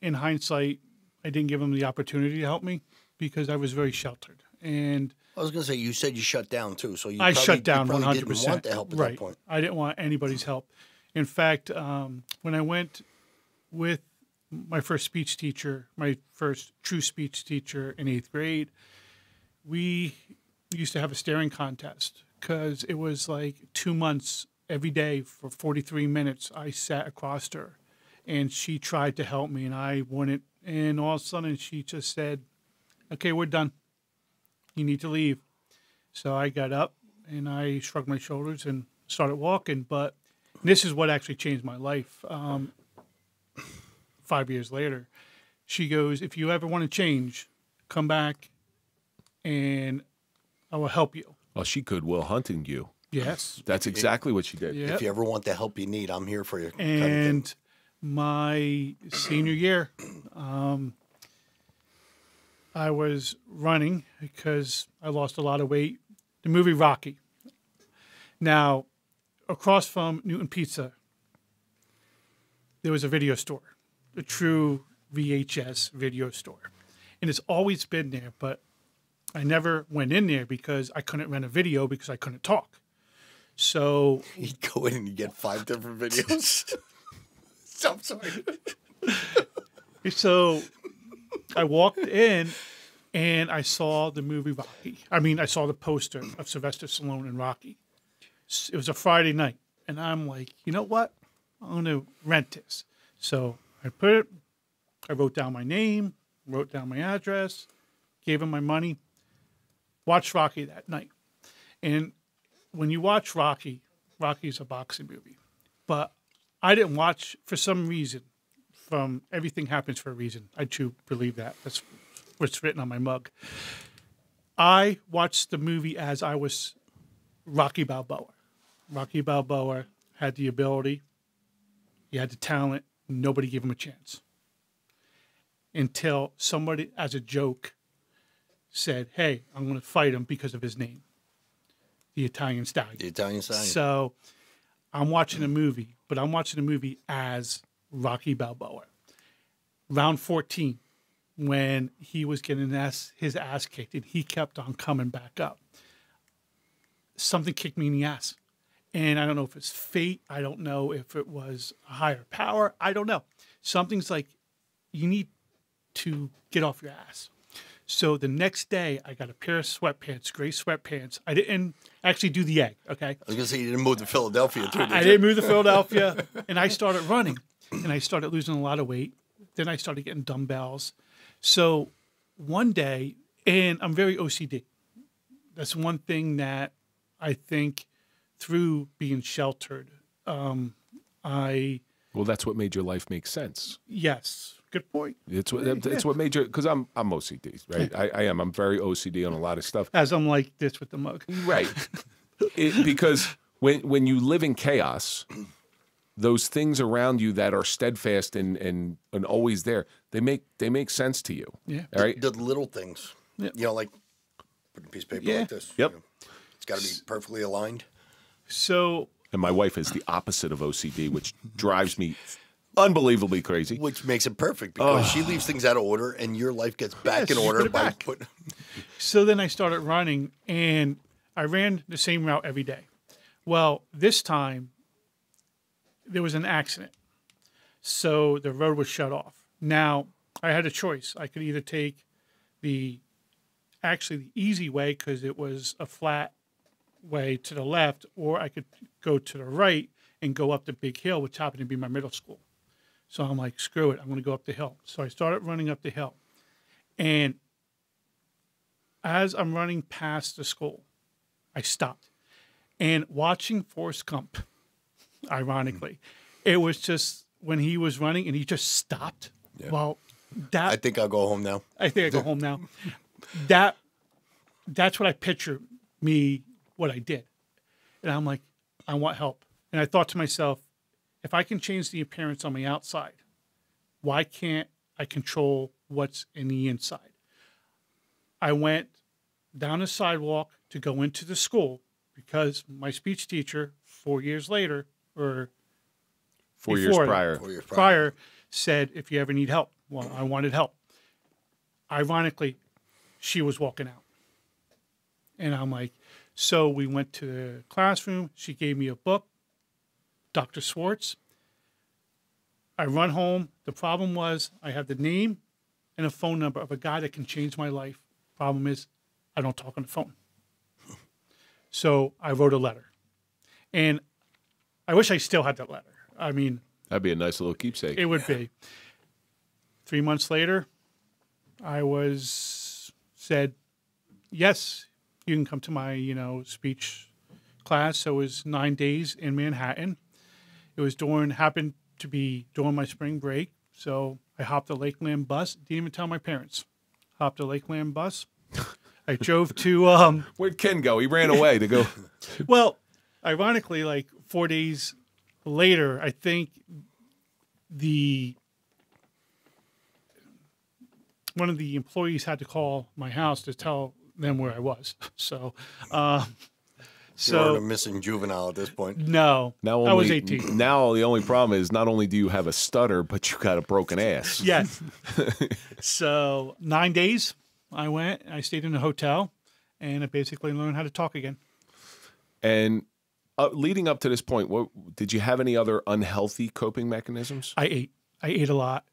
In hindsight, I didn't give them the opportunity to help me because I was very sheltered. And I was going to say, you said you shut down too. So you I probably, shut down you one hundred percent. Didn't want the help at right. that point. I didn't want anybody's help. In fact, um, when I went with my first speech teacher, my first true speech teacher in eighth grade, we used to have a staring contest, because it was like two months every day for forty-three minutes. I sat across to her, and she tried to help me, and I wouldn't. And all of a sudden, she just said, okay, we're done. You need to leave. So I got up, and I shrugged my shoulders and started walking. But this is what actually changed my life. Um, five years later, she goes, if you ever want to change, come back, and I will help you. Well, she could Will Hunting you. Yes. That's exactly what she did. Yep. If you ever want the help you need, I'm here for you. And kind of my senior year, um, I was running because I lost a lot of weight. The movie Rocky. Now, across from Newton Pizza, there was a video store, a true V H S video store. And it's always been there, but I never went in there because I couldn't rent a video because I couldn't talk. So you'd go in and you get five different videos. I'm sorry. So I walked in and I saw the movie Rocky. I mean, I saw the poster of Sylvester Stallone and Rocky. It was a Friday night. And I'm like, you know what? I'm going to rent this. So I put it, I wrote down my name, wrote down my address, gave him my money, watched Rocky that night. And when you watch Rocky, Rocky's a boxing movie. But I didn't watch, for some reason, from Everything Happens for a Reason. I do believe that. That's what's written on my mug. I watched the movie as I was Rocky Balboa. Rocky Balboa had the ability, he had the talent, nobody gave him a chance. Until somebody, as a joke, said, hey, I'm going to fight him because of his name. The Italian Stallion. The Italian Stallion. So I'm watching a movie, but I'm watching a movie as Rocky Balboa. Round fourteen, when he was getting his ass, his ass kicked, and he kept on coming back up. Something kicked me in the ass. And I don't know if it's fate. I don't know if it was a higher power. I don't know. Something's like, you need to get off your ass. So the next day, I got a pair of sweatpants, gray sweatpants. I didn't actually do the egg, okay? I was going to say, you didn't move to Philadelphia, too, did you? I didn't move to Philadelphia, and I started running, and I started losing a lot of weight. Then I started getting dumbbells. So one day, and I'm very O C D. That's one thing that I think through being sheltered, um, I... Well, that's what made your life make sense. Yes. Good point. It's what it's what made you, because I'm I'm O C D, right? I, I am. I'm very O C D on a lot of stuff. As I'm like this with the mug, right? It, because when when you live in chaos, those things around you that are steadfast and and and always there, they make they make sense to you. Yeah. All right. The, the little things. Yeah. You know, like putting a piece of paper yeah. like this. Yep. You know, it's got to be perfectly aligned. So. And my wife is the opposite of O C D, which drives me unbelievably crazy, which makes it perfect because oh. she leaves things out of order, and your life gets back yes, in order. Put by back. Put... So then I started running, and I ran the same route every day. Well, this time there was an accident, so the road was shut off. Now I had a choice. I could either take the actually the easy way because it was a flat way to the left, or I could go to the right and go up the big hill, which happened to be my middle school. So I'm like, screw it. I'm going to go up the hill. So I started running up the hill. And as I'm running past the school, I stopped. And watching Forrest Gump, ironically, it was just when he was running and he just stopped. Yeah. Well, that... I think I'll go home now. I think I go home now. That, that's what I picture me, what I did. And I'm like, I want help. And I thought to myself, if I can change the appearance on the outside, why can't I control what's in the inside? I went down a sidewalk to go into the school because my speech teacher, four years later, or four before, years prior, four years prior, prior, said, if you ever need help. Well, I wanted help. Ironically, she was walking out. And I'm like, so we went to the classroom. She gave me a book. Doctor Schwartz. I run home. The problem was I have the name and a phone number of a guy that can change my life. Problem is I don't talk on the phone. So I wrote a letter. And I wish I still had that letter. I mean, that'd be a nice little keepsake. It would be. Three months later, I was said, yes, you can come to my, you know, speech class. So it was nine days in Manhattan. It was during, happened to be during my spring break. So I hopped the Lakeland bus. Didn't even tell my parents. Hopped the Lakeland bus. I drove to... Um, Where'd Ken go? He ran away to go... Well, ironically, like four days later, I think the... one of the employees had to call my house to tell them where I was. So... Uh, So you're a missing juvenile at this point. No, now only, I was eighteen. Now the only problem is not only do you have a stutter, but you got a broken ass. Yes. So nine days I went. I stayed in a hotel, and I basically learned how to talk again. And uh, leading up to this point, what did you have any other unhealthy coping mechanisms? I ate. I ate a lot.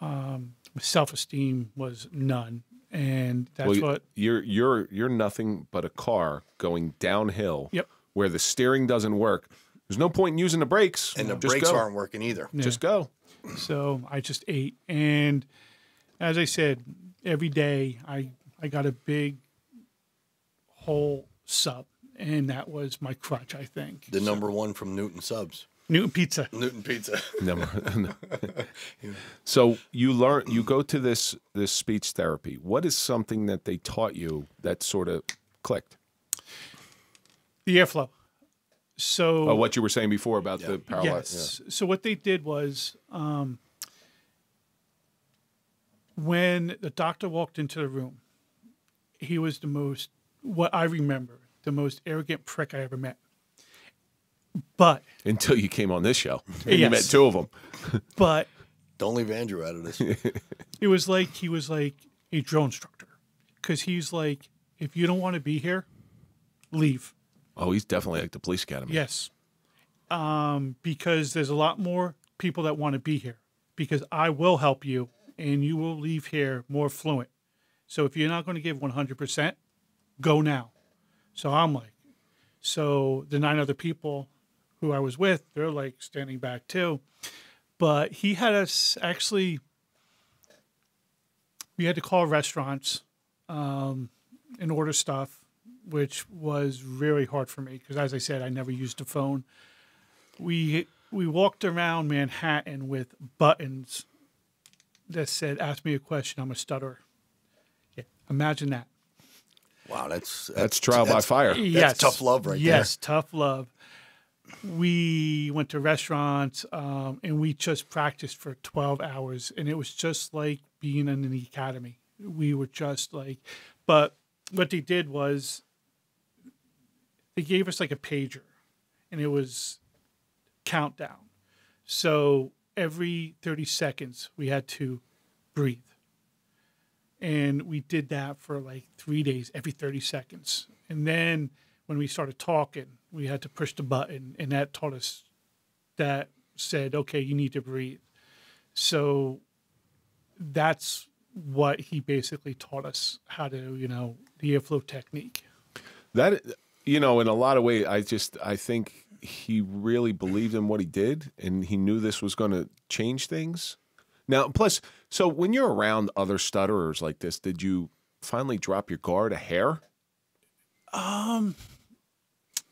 Um, self-esteem was none. And that's well, what you're you're you're nothing but a car going downhill. Yep. Where the steering doesn't work. There's no point in using the brakes. And the just brakes go. aren't working either. Yeah. Just go. So I just ate. And as I said, every day I I got a big whole sub, and that was my crutch, I think. The so. number one from Newton subs. Newton Pizza. Newton Pizza. So you learn, you go to this this speech therapy. What is something that they taught you that sort of clicked? The airflow. So oh, what you were saying before about yeah. the paralysis. Yes. Yeah. So what they did was um, when the doctor walked into the room, he was the most, what I remember, the most arrogant prick I ever met. But until you came on this show, and yes. you met two of them. But don't leave Andrew out of this. It was like he was like a drill instructor, because he's like, if you don't want to be here, leave. Oh, he's definitely like the police academy. Yes, um, because there's a lot more people that want to be here. Because I will help you, and you will leave here more fluent. So if you're not going to give one hundred percent, go now. So I'm like, so the nine other people who I was with, they're like standing back too. But he had us actually, we had to call restaurants um, and order stuff, which was really hard for me because, as I said, I never used a phone. We, we walked around Manhattan with buttons that said, ask me a question, I'm a stutterer. Yeah. Imagine that. Wow, that's, that's, that's trial that's, by fire. That's yes. tough love right yes, there. Yes, tough love. We went to restaurants, um, and we just practiced for twelve hours, and it was just like being in the academy. We were just like, but what they did was they gave us like a pager, and it was countdown. So every thirty seconds we had to breathe. And we did that for like three days, every thirty seconds. And then when we started talking, we had to push the button. And that taught us, that said, okay, you need to breathe. So that's what he basically taught us, how to, you know, the airflow technique. That, you know, in a lot of ways, I just, I think he really believed in what he did. And he knew this was going to change things. Now, plus, so when you're around other stutterers like this, did you finally drop your guard a hair? Um,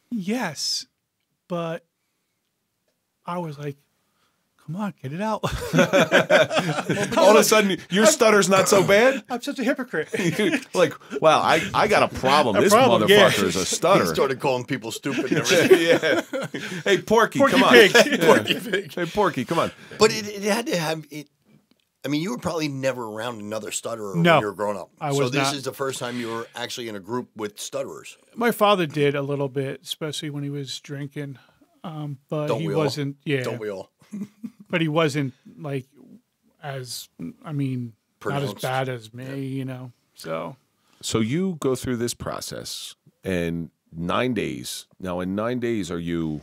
yes, but I was like, come on, get it out. All of a sudden, your I'm, stutter's not so bad? I'm such a hypocrite. Like, wow, I, I got a problem. A this problem, motherfucker yeah. is a stutter. He started calling people stupid and everything. Yeah. Hey, Porky, Porky come Pig. on. Yeah. Porky Pig. Hey, Porky, come on. But it, it had to have... It, I mean, you were probably never around another stutterer no, when you were growing up. I was so this not. is the first time you were actually in a group with stutterers. My father did a little bit, especially when he was drinking. Um, but Don't he we wasn't, all? yeah. Don't we all? But he wasn't like as, I mean, pronounced. Not as bad as me, yeah. you know. So, so you go through this process and nine days. Now, in nine days, are you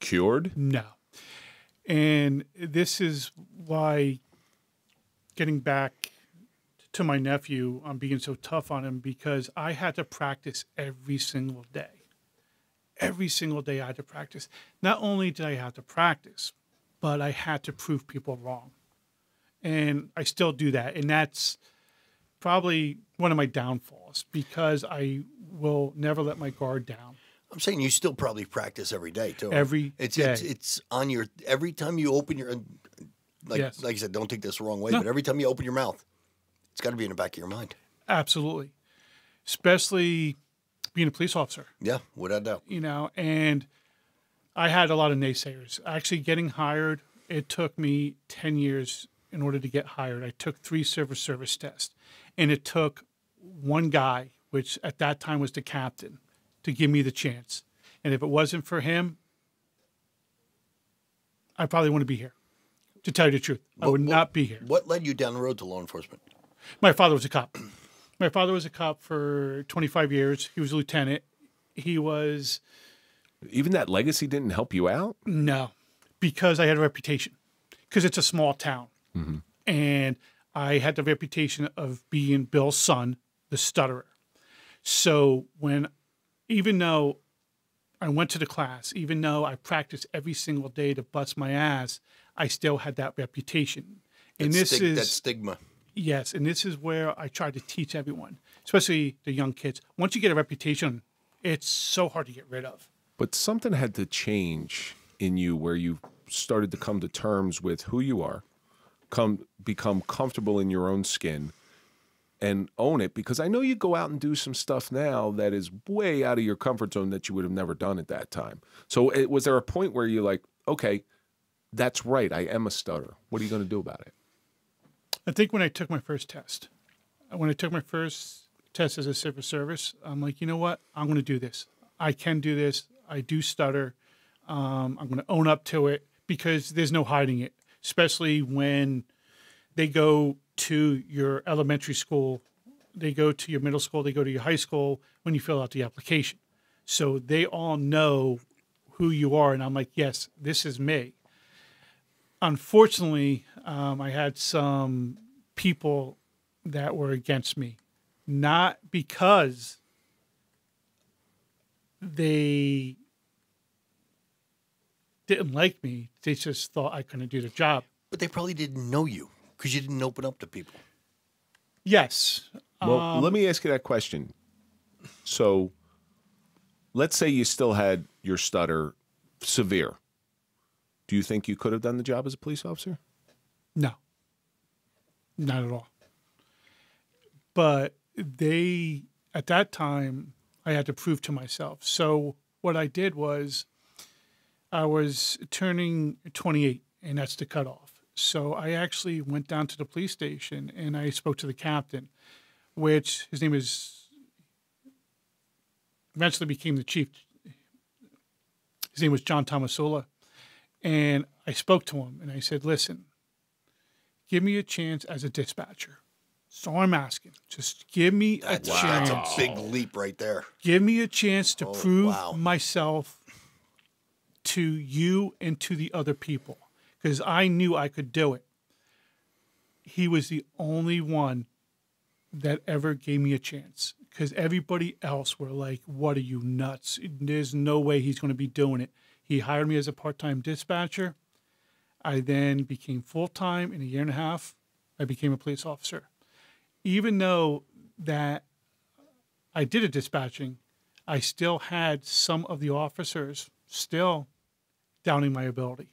cured? No. And this is why. Getting back to my nephew, I'm being so tough on him because I had to practice every single day. Every single day I had to practice. Not only did I have to practice, but I had to prove people wrong. And I still do that. And that's probably one of my downfalls because I will never let my guard down. I'm saying you still probably practice every day, too. Every it's, day. It's, it's on your, every time you open your... Like, yes. like I said, don't take this the wrong way, no. but every time you open your mouth, it's got to be in the back of your mind. Absolutely. Especially being a police officer. Yeah, without doubt. You know, and I had a lot of naysayers. Actually getting hired, it took me ten years in order to get hired. I took three civil service tests, and it took one guy, which at that time was the captain, to give me the chance. And if it wasn't for him, I probably wouldn't be here. To tell you the truth, what, I would not what, be here. What led you down the road to law enforcement? My father was a cop. My father was a cop for twenty-five years. He was a lieutenant. He was... Even that legacy didn't help you out? No, because I had a reputation. Because it's a small town. Mm-hmm. And I had the reputation of being Bill's son, the stutterer. So when, even though I went to the class, even though I practiced every single day to bust my ass, I still had that reputation. And that this is that stigma. Yes. And this is where I try to teach everyone, especially the young kids. Once you get a reputation, it's so hard to get rid of. But something had to change in you where you started to come to terms with who you are, come become comfortable in your own skin and own it. Because I know you go out and do some stuff now that is way out of your comfort zone that you would have never done at that time. So it, was there a point where you're like, okay, that's right, I am a stutterer. What are you going to do about it? I think when I took my first test, when I took my first test as a civil service, I'm like, you know what? I'm going to do this. I can do this. I do stutter. Um, I'm going to own up to it because there's no hiding it, especially when they go to your elementary school, they go to your middle school, they go to your high school when you fill out the application. So they all know who you are. And I'm like, yes, this is me. Unfortunately, um, I had some people that were against me, not because they didn't like me. They just thought I couldn't do the job. But they probably didn't know you because you didn't open up to people. Yes. Well, um, let me ask you that question. So let's say you still had your stutter severe. Do you think you could have done the job as a police officer? No, not at all. But they, at that time, I had to prove to myself. So what I did was I was turning twenty-eight, and that's the cutoff. So I actually went down to the police station, and I spoke to the captain, which his name is, eventually became the chief. His name was John Tomasola. And I spoke to him, and I said, listen, give me a chance as a dispatcher. So I'm asking. Just give me a that's, chance. That's a big leap right there. Give me a chance to oh, prove wow. myself to you and to the other people, because I knew I could do it. He was the only one that ever gave me a chance, because everybody else were like, what are you, nuts? There's no way he's going to be doing it. He hired me as a part-time dispatcher. I then became full-time. In a year and a half, I became a police officer. Even though that I did a dispatching, I still had some of the officers still doubting my ability,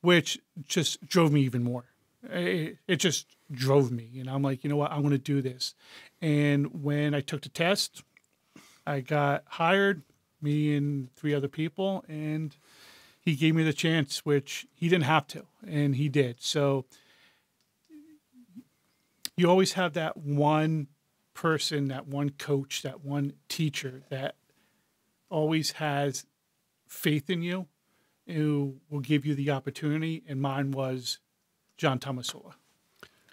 which just drove me even more. It, it just drove me. And I'm like, you know what? I'm going to do this. And when I took the test, I got hired. Me and three other people, and he gave me the chance, which he didn't have to, and he did. So you always have that one person, that one coach, that one teacher that always has faith in you, who will give you the opportunity, and mine was John Tomasola.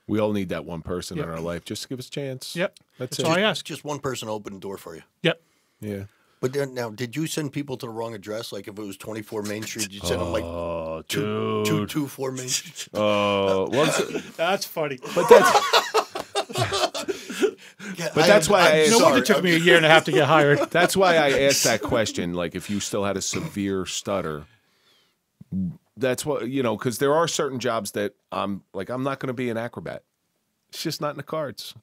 We all need that one person yep. in our life just to give us a chance. Yep. That's, That's all I ask. Just one person open the door for you. Yep. Yeah. But then, now, did you send people to the wrong address? Like, if it was twenty-four Main Street, you'd send oh, them, like, two, two, two, four Main Street? Oh, uh, well, that's funny. But that's, yeah, but that's why I, I asked. No wonder it took me a year and a half to get hired. That's why I asked that question, like, if you still had a severe stutter. That's what, you know, because there are certain jobs that I'm, like, I'm not going to be an acrobat. It's just not in the cards.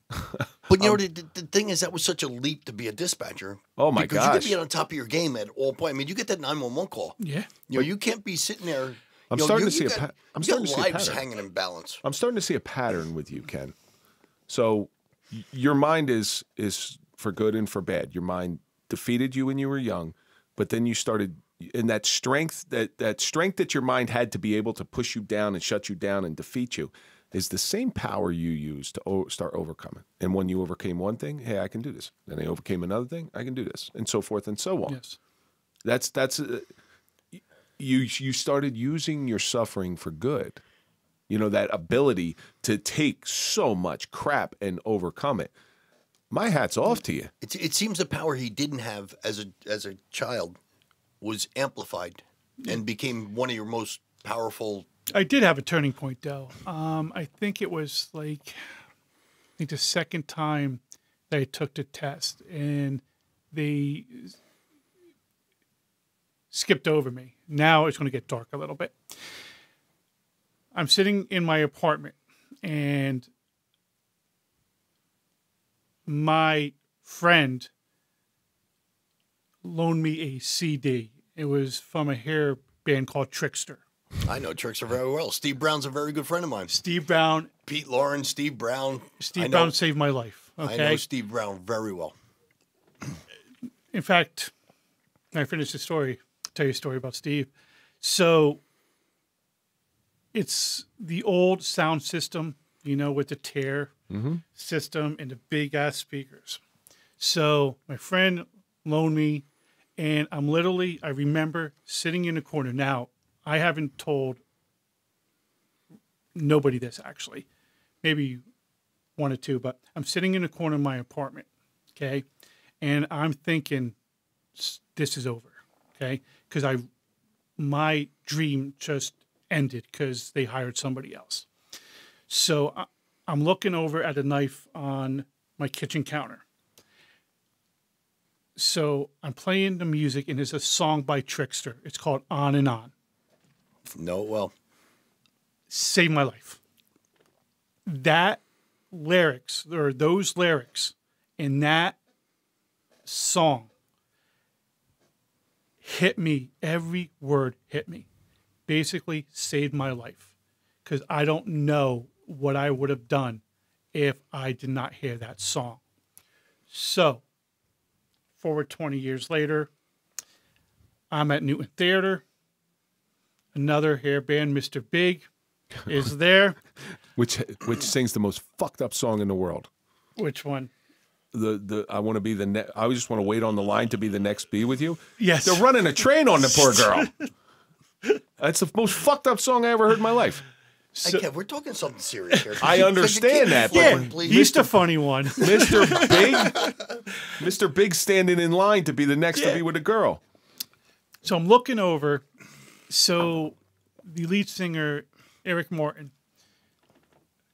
But, you know, um, the, the thing is, that was such a leap to be a dispatcher. Oh, my gosh. Because you could be on top of your game at all points. I mean, you get that nine one one call. Yeah. You know, you can't be sitting there. I'm you know, starting you, to see you a pattern. I'm starting to see lives a hanging in balance. I'm starting to see a pattern with you, Ken. So your mind is, is for good and for bad. Your mind defeated you when you were young, but then you started – and that strength that, that strength that your mind had to be able to push you down and shut you down and defeat you – is the same power you use to o start overcoming. And when you overcame one thing, hey, I can do this. Then they overcame another thing, I can do this, and so forth and so on. Yes. That's that's uh, you you started using your suffering for good. You know, that ability to take so much crap and overcome it. My hat's off to you. It, it seems the power he didn't have as a as a child was amplified and became one of your most powerful. I did have a turning point, though. Um, I think it was like, I think the second time that I took the test, and they skipped over me. Now it's going to get dark a little bit. I'm sitting in my apartment, and my friend loaned me a C D. It was from a hair band called Trickster. I know Trickster very well. Steve Brown's a very good friend of mine. Steve Brown. Pete Lauren, Steve Brown. Steve I Brown know, saved my life. Okay? I know Steve Brown very well. In fact, when I finish the story, I'll tell you a story about Steve. So it's the old sound system, you know, with the tear mm-hmm. system and the big-ass speakers. So my friend loaned me, and I'm literally, I remember sitting in the corner. Now, I haven't told nobody this, actually. Maybe one or two, but I'm sitting in the corner of my apartment, okay? And I'm thinking, this is over, okay? Because I, my dream just ended because they hired somebody else. So I, I'm looking over at a knife on my kitchen counter. So I'm playing the music, and it's a song by Trickster. It's called On and On. No, well. Saved my life. That lyrics, or those lyrics in that song hit me. Every word hit me. Basically saved my life, because I don't know what I would have done if I did not hear that song. So forward twenty years later, I'm at Newton Theater. Another hair band, Mister Big, is there. which which sings the most fucked up song in the world. Which one? The the I want to be the ne I just want to wait on the line to be the next bee with you. Yes. They're running a train on the poor girl. That's the most fucked up song I ever heard in my life. So, hey, Kev, we're talking something serious here. I understand that, but yeah, please. He's Mister the funny one. Mister Big, Mister Big standing in line to be the next yeah. to be with a girl. So I'm looking over. So the lead singer, Eric Martin,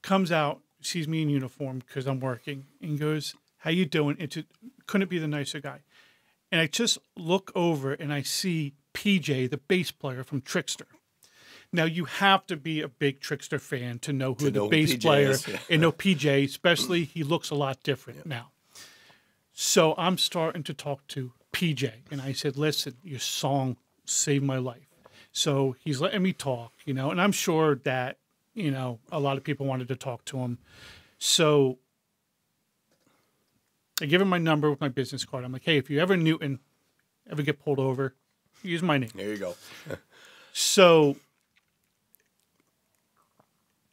comes out, sees me in uniform because I'm working, and goes, how you doing? It couldn't be the nicer guy. And I just look over, and I see P J, the bass player from Trickster. Now, you have to be a big Trickster fan to know who to the know bass player is. Yeah. And know P J, especially. He looks a lot different yeah. now. So I'm starting to talk to P J, and I said, listen, your song saved my life. So he's letting me talk, you know, and I'm sure that, you know, a lot of people wanted to talk to him. So I give him my number with my business card. I'm like, hey, if you ever in Newton, ever get pulled over, use my name. There you go. So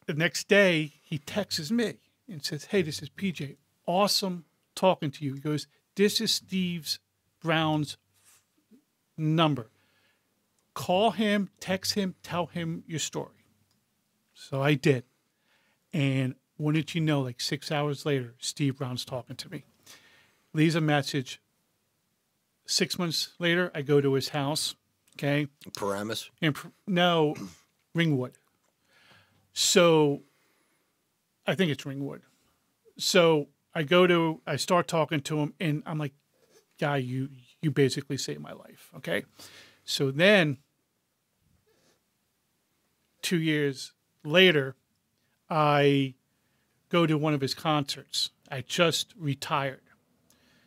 the next day he texts me and says, hey, this is P J. Awesome talking to you. He goes, this is Steve Brown's number. Call him, text him, tell him your story. So I did. And wouldn't you know, like six hours later, Steve Brown's talking to me. Leaves a message. Six months later, I go to his house, okay? Paramus? And, no, Ringwood. So I think it's Ringwood. So I go to, I start talking to him, and I'm like, guy, you, you basically saved my life, okay? So then, two years later, I go to one of his concerts. I just retired.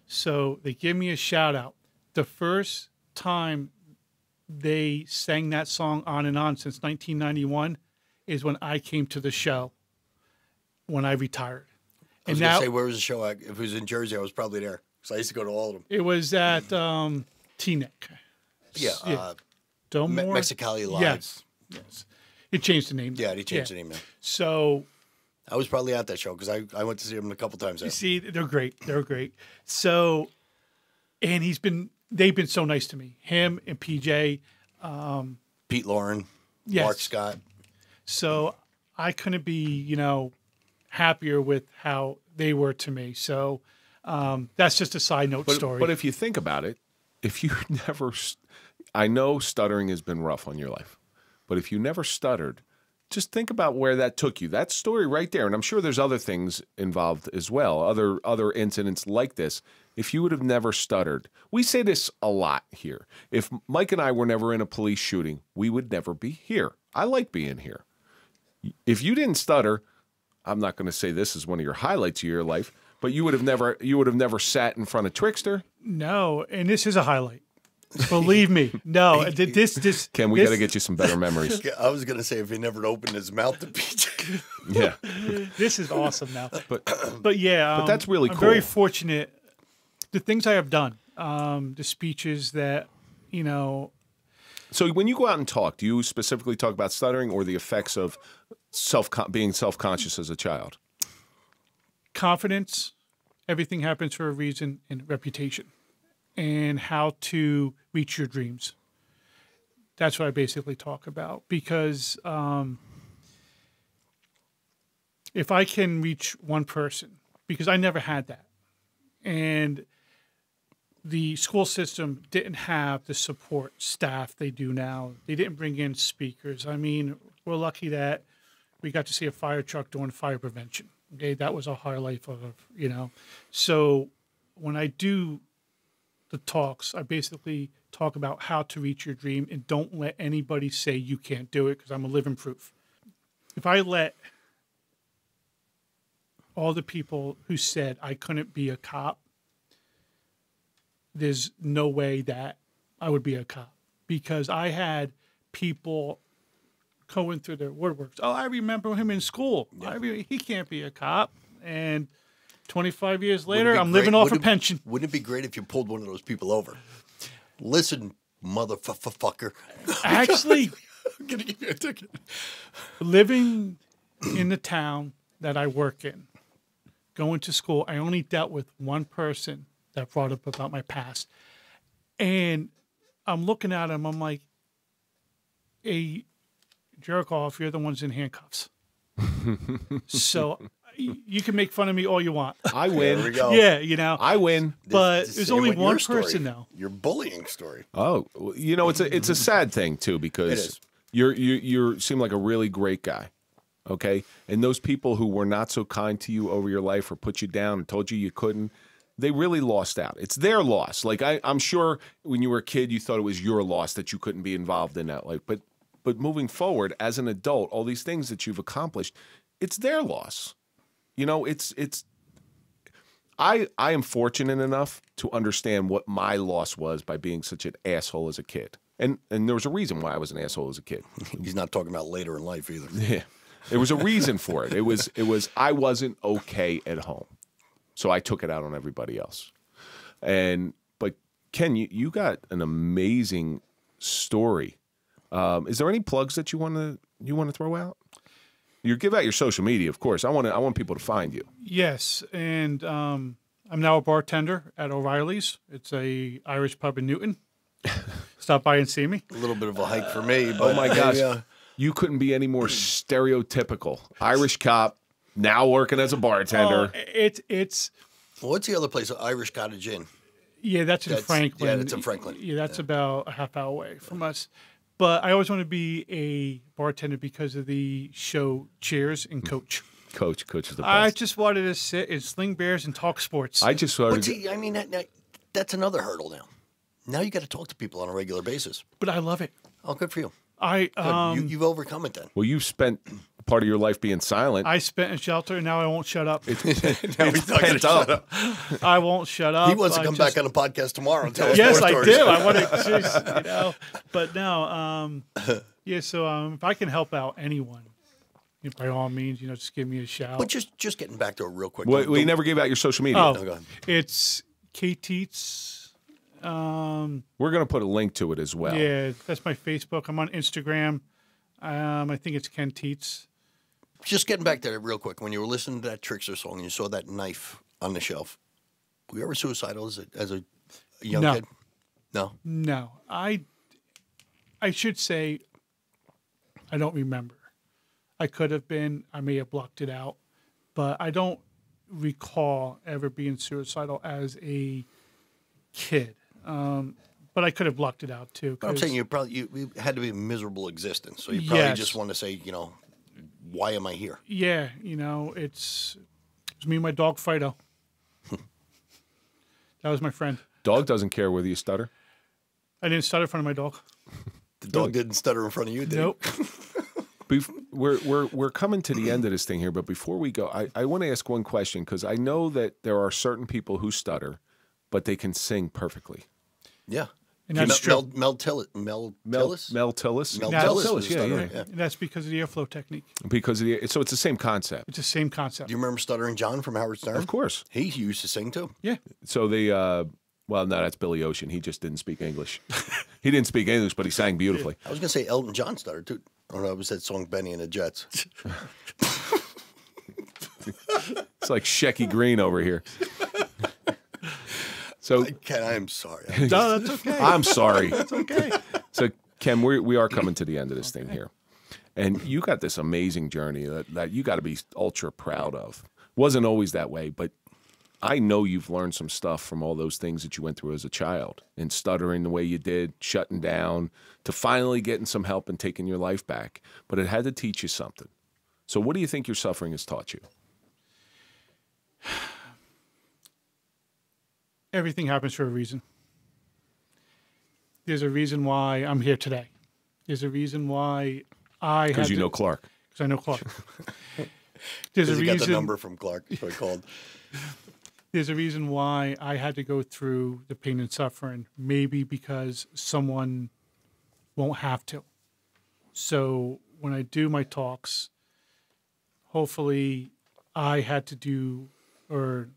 So they give me a shout-out. The first time they sang that song On and On since nineteen ninety-one is when I came to the show when I retired. I was going to say, where was the show? If it was in Jersey, I was probably there. So I used to go to all of them. It was at um, Teaneck. Yeah, yeah. Uh, Me Mexicali Live. Yes, yes. It changed the name. Yeah, he changed yeah. the name. Now. So I was probably at that show because I, I went to see him a couple times. You see, they're great. They're great. So, and he's been, they've been so nice to me. Him and P J. Um, Pete Lauren. Yes. Mark Scott. So I couldn't be, you know, happier with how they were to me. So um, that's just a side note but, story. But if you think about it, if you never, I know stuttering has been rough on your life, but if you never stuttered, just think about where that took you. That story right there, and I'm sure there's other things involved as well, other other incidents like this. If you would have never stuttered, we say this a lot here. If Mike and I were never in a police shooting, we would never be here. I like being here. If you didn't stutter, I'm not going to say this is one of your highlights of your life, but you would have never you would have never sat in front of Trickster. No, and this is a highlight. Believe me, no. This, this. Ken, we got to get you some better memories. I was gonna say if he never opened his mouth to P J. Yeah, this is awesome now. But, but yeah, um, but that's really cool. I'm very fortunate. The things I have done, um, the speeches that you know. So when you go out and talk, do you specifically talk about stuttering or the effects of self being self conscious as a child? Confidence. Everything happens for a reason, and reputation. And how to reach your dreams. That's what I basically talk about. Because um, if I can reach one person, because I never had that. And the school system didn't have the support staff they do now. They didn't bring in speakers. I mean, we're lucky that we got to see a fire truck doing fire prevention. Okay, that was a highlight of, you know. So when I do the talks, I basically talk about how to reach your dream and don't let anybody say you can't do it because I'm a living proof. If I let all the people who said I couldn't be a cop, there's no way that I would be a cop because I had people going through their woodworks. Oh, I remember him in school. Yeah. I re- he can't be a cop. And twenty-five years later, I'm living off a pension. Wouldn't it be great if you pulled one of those people over? Listen, motherfucker. Actually, I'm going to give you a ticket. Living in the town that I work in, going to school, I only dealt with one person that brought up about my past. And I'm looking at him, I'm like, hey, jerk off, you're the ones in handcuffs. So you can make fun of me all you want. I win. There we go. Yeah, you know. I win. But there's only one person though. Your bullying story. Oh, you know, it's a it's a sad thing too because you're you you seem like a really great guy. Okay? And those people who were not so kind to you over your life or put you down and told you you couldn't, they really lost out. It's their loss. Like I I'm sure when you were a kid you thought it was your loss that you couldn't be involved in that life. But but moving forward as an adult, all these things that you've accomplished, it's their loss. You know, it's it's I I am fortunate enough to understand what my loss was by being such an asshole as a kid. And and there was a reason why I was an asshole as a kid. He's not talking about later in life either. Yeah. There was a reason for it. It was it was I wasn't okay at home. So I took it out on everybody else. And but Ken, you, you got an amazing story. Um, is there any plugs that you wanna you wanna throw out? You give out your social media, of course. I want to, I want people to find you. Yes, and um, I'm now a bartender at O'Reilly's. It's a Irish pub in Newton. Stop by and see me. A little bit of a hike for me. But oh my gosh, yeah. You couldn't be any more stereotypical. Irish cop, now working as a bartender. Oh, it's it's. Well, what's the other place? Irish Cottage Inn. Yeah, that's in that's, Franklin. Yeah, that's in Franklin. Yeah, that's yeah. about a half hour away from us. But I always want to be a bartender because of the show Cheers and Coach. Coach, Coach is the best. I just wanted to sit and sling bears and talk sports. I just wanted. But see, I mean, that, that, that's another hurdle now. Now you got to talk to people on a regular basis. But I love it. Oh, good for you. I um, you, you've overcome it then. Well, you've spent part of your life being silent. I spent in shelter, and now I won't shut up. It's, now it's not pent up. up. I won't shut up. He wants to come just... back on a podcast tomorrow and tell us yes, more stories. Yes, I do. I want to, just, you know. But no, um, yeah. So um, if I can help out anyone, you know, by all means, you know, just give me a shout. But just just getting back to it real quick. Well, we never gave out your social media. Oh, no, go ahead. It's Ken Teets. Um, We're going to put a link to it as well. Yeah, that's my Facebook. I'm on Instagram. Um, I think it's Ken Teets. just getting back to that real quick. When you were listening to that Trickster song and you saw that knife on the shelf, were you ever suicidal as a, as a young no. kid? No. No. I, I should say I don't remember. I could have been. I may have blocked it out. But I don't recall ever being suicidal as a kid. Um, but I could have blocked it out, too. But I'm saying you probably you, you had to be a miserable existence. So you probably yes. just want to say, you know, why am I here? Yeah, you know, it's, it's me and my dog, Fido. That was my friend. Dog doesn't care whether you stutter. I didn't stutter in front of my dog. The dog didn't stutter in front of you, did nope. Bef we're, we're, we're coming to the end of this thing here, but before we go, I, I want to ask one question, because I know that there are certain people who stutter, but they can sing perfectly. Yeah. And that's Mel, true. Mel, Mel Tillis. Mel Tillis? Mel Tillis. Mel Tillis, yeah, yeah, yeah. And that's because of the airflow technique. Because of the, so it's the same concept. It's the same concept. Do you remember Stuttering John from Howard Stern? Of course. He used to sing, too. Yeah. So they, uh, well, no, that's Billy Ocean. He just didn't speak English. He didn't speak English, but he sang beautifully. I was going to say Elton John stuttered, too. Oh, no, it was that song, Benny and the Jets. It's like Shecky Green over here. So, I, Ken, I'm sorry. No, that's okay. I'm sorry. That's okay. So, Ken, we we are coming to the end of this okay. thing here. And you got this amazing journey that, that you got to be ultra proud of. Wasn't always that way, but I know you've learned some stuff from all those things that you went through as a child, and stuttering the way you did, shutting down, to finally getting some help and taking your life back. But it had to teach you something. So what do you think your suffering has taught you? Everything happens for a reason. There's a reason why I'm here today. There's a reason why I Because you to, know Clark. Because I know Clark. There's a reason. You got the number from Clark, so I called. There's a reason why I had to go through the pain and suffering, maybe because someone won't have to. So when I do my talks, hopefully I had to do, or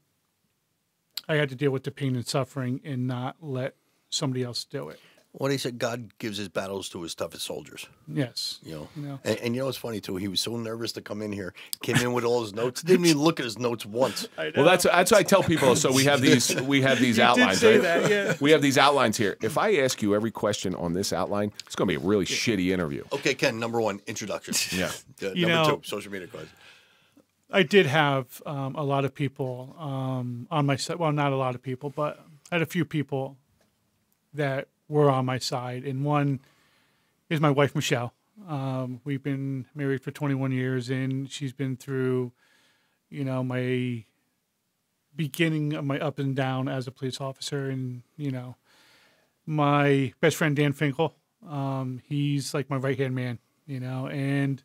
I had to deal with the pain and suffering and not let somebody else do it. Well, he said God gives his battles to his toughest soldiers. Yes. You know, no. and, and you know what's funny, too? He was so nervous to come in here, came in with all his notes, didn't even look at his notes once. I know. Well, that's that's what I tell people. So we have these we have these you outlines. Did say right? that, yeah. We have these outlines here. If I ask you every question on this outline, it's going to be a really yeah. shitty interview. Okay, Ken. Number one, introduction. Yeah. Uh, number know, two, social media questions. I did have um, a lot of people um, on my side. Well, not a lot of people, but I had a few people that were on my side. And one is my wife, Michelle. Um, we've been married for twenty-one years, and she's been through, you know, my beginning of my up and down as a police officer. And, you know, my best friend, Dan Finkel, um, he's like my right-hand man, you know, and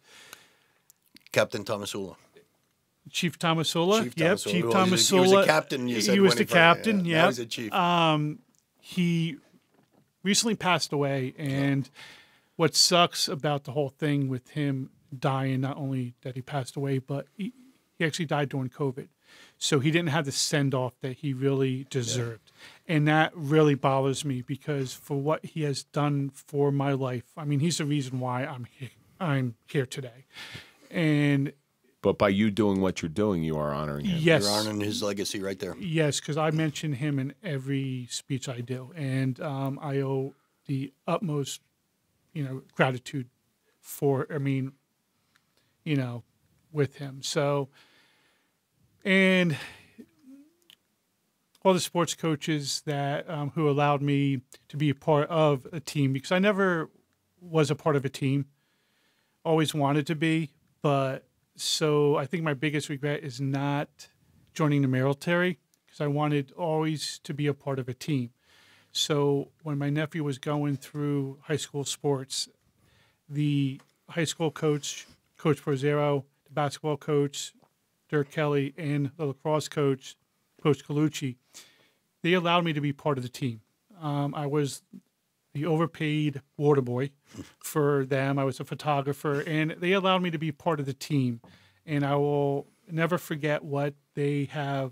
Captain Tomasola. Chief Tomasola, yep. Tomasola. Chief Tomasola, he was a captain. You said he was the captain. Yeah, yep. Now he's a chief. Um, he recently passed away, and yeah. what sucks about the whole thing with him dying, not only that he passed away, but he, he actually died during COVID, so he didn't have the send off that he really deserved, yeah. and that really bothers me because for what he has done for my life, I mean, he's the reason why I'm here, I'm here today, and. But by you doing what you're doing, you are honoring him. Yes. You're honoring his legacy right there. Yes, because I mention him in every speech I do. And um, I owe the utmost, you know, gratitude for, I mean, you know, with him. So, and all the sports coaches that, um, who allowed me to be a part of a team, because I never was a part of a team, always wanted to be, but... So I think my biggest regret is not joining the military because I wanted always to be a part of a team. So when my nephew was going through high school sports, the high school coach, Coach Prozero, the basketball coach, Dirk Kelly, and the lacrosse coach, Coach Colucci, they allowed me to be part of the team. Um, I was the overpaid water boy for them. I was a photographer, and they allowed me to be part of the team. And I will never forget what they have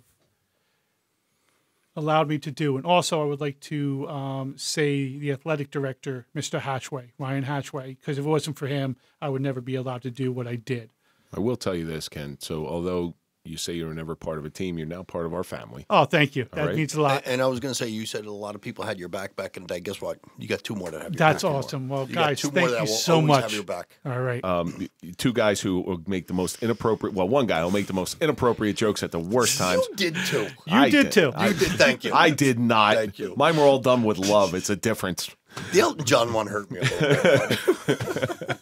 allowed me to do. And also I would like to um, say the athletic director, Mister Hatchway, Ryan Hatchway, because if it wasn't for him, I would never be allowed to do what I did. I will tell you this, Ken. So although you say you were never part of a team, you're now part of our family. Oh, thank you. All that right? means a lot. And, and I was going to say, you said a lot of people had your back back in the day. Guess what? You got two more that have your That's back. That's awesome. Anymore. Well, you guys, thank you so much. Have your back. All right. Um, two guys who will make the most inappropriate, well, one guy will make the most inappropriate jokes at the worst times. You did too. You I did, did too. I, you did, thank you. I did not. Thank you. Mine were all done with love. It's a difference. The Elton John one hurt me a little bit.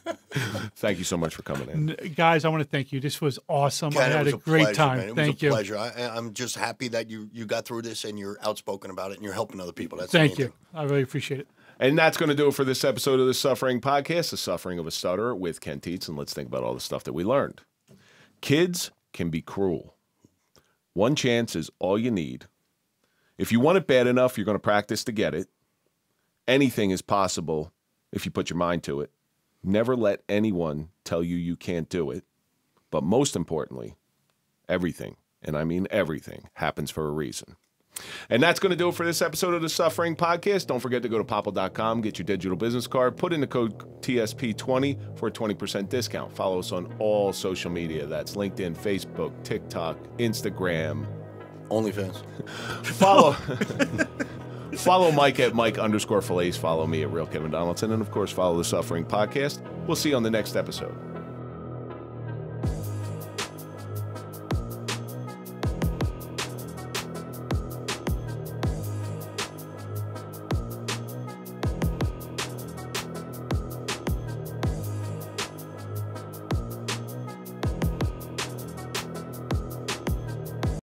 Thank you so much for coming in. Guys, I want to thank you. This was awesome. Ken, I had a, a great pleasure, time. It thank was a you. pleasure. I, I'm just happy that you, you got through this and you're outspoken about it and you're helping other people. That's Thank you. Thing. I really appreciate it. And that's going to do it for this episode of The Suffering Podcast, The Suffering of a Stutterer with Ken Teets. And let's think about all the stuff that we learned. Kids can be cruel. One chance is all you need. If you want it bad enough, you're going to practice to get it. Anything is possible if you put your mind to it. Never let anyone tell you you can't do it. But most importantly, everything, and I mean everything, happens for a reason. And that's going to do it for this episode of The Suffering Podcast. Don't forget to go to popple dot com, get your digital business card, put in the code T S P twenty for a twenty percent discount. Follow us on all social media. That's LinkedIn, Facebook, TikTok, Instagram. OnlyFans. Follow... Follow Mike at Mike underscore Fillets. Follow me at Real Kevin Donaldson. And, of course, follow The Suffering Podcast. We'll see you on the next episode.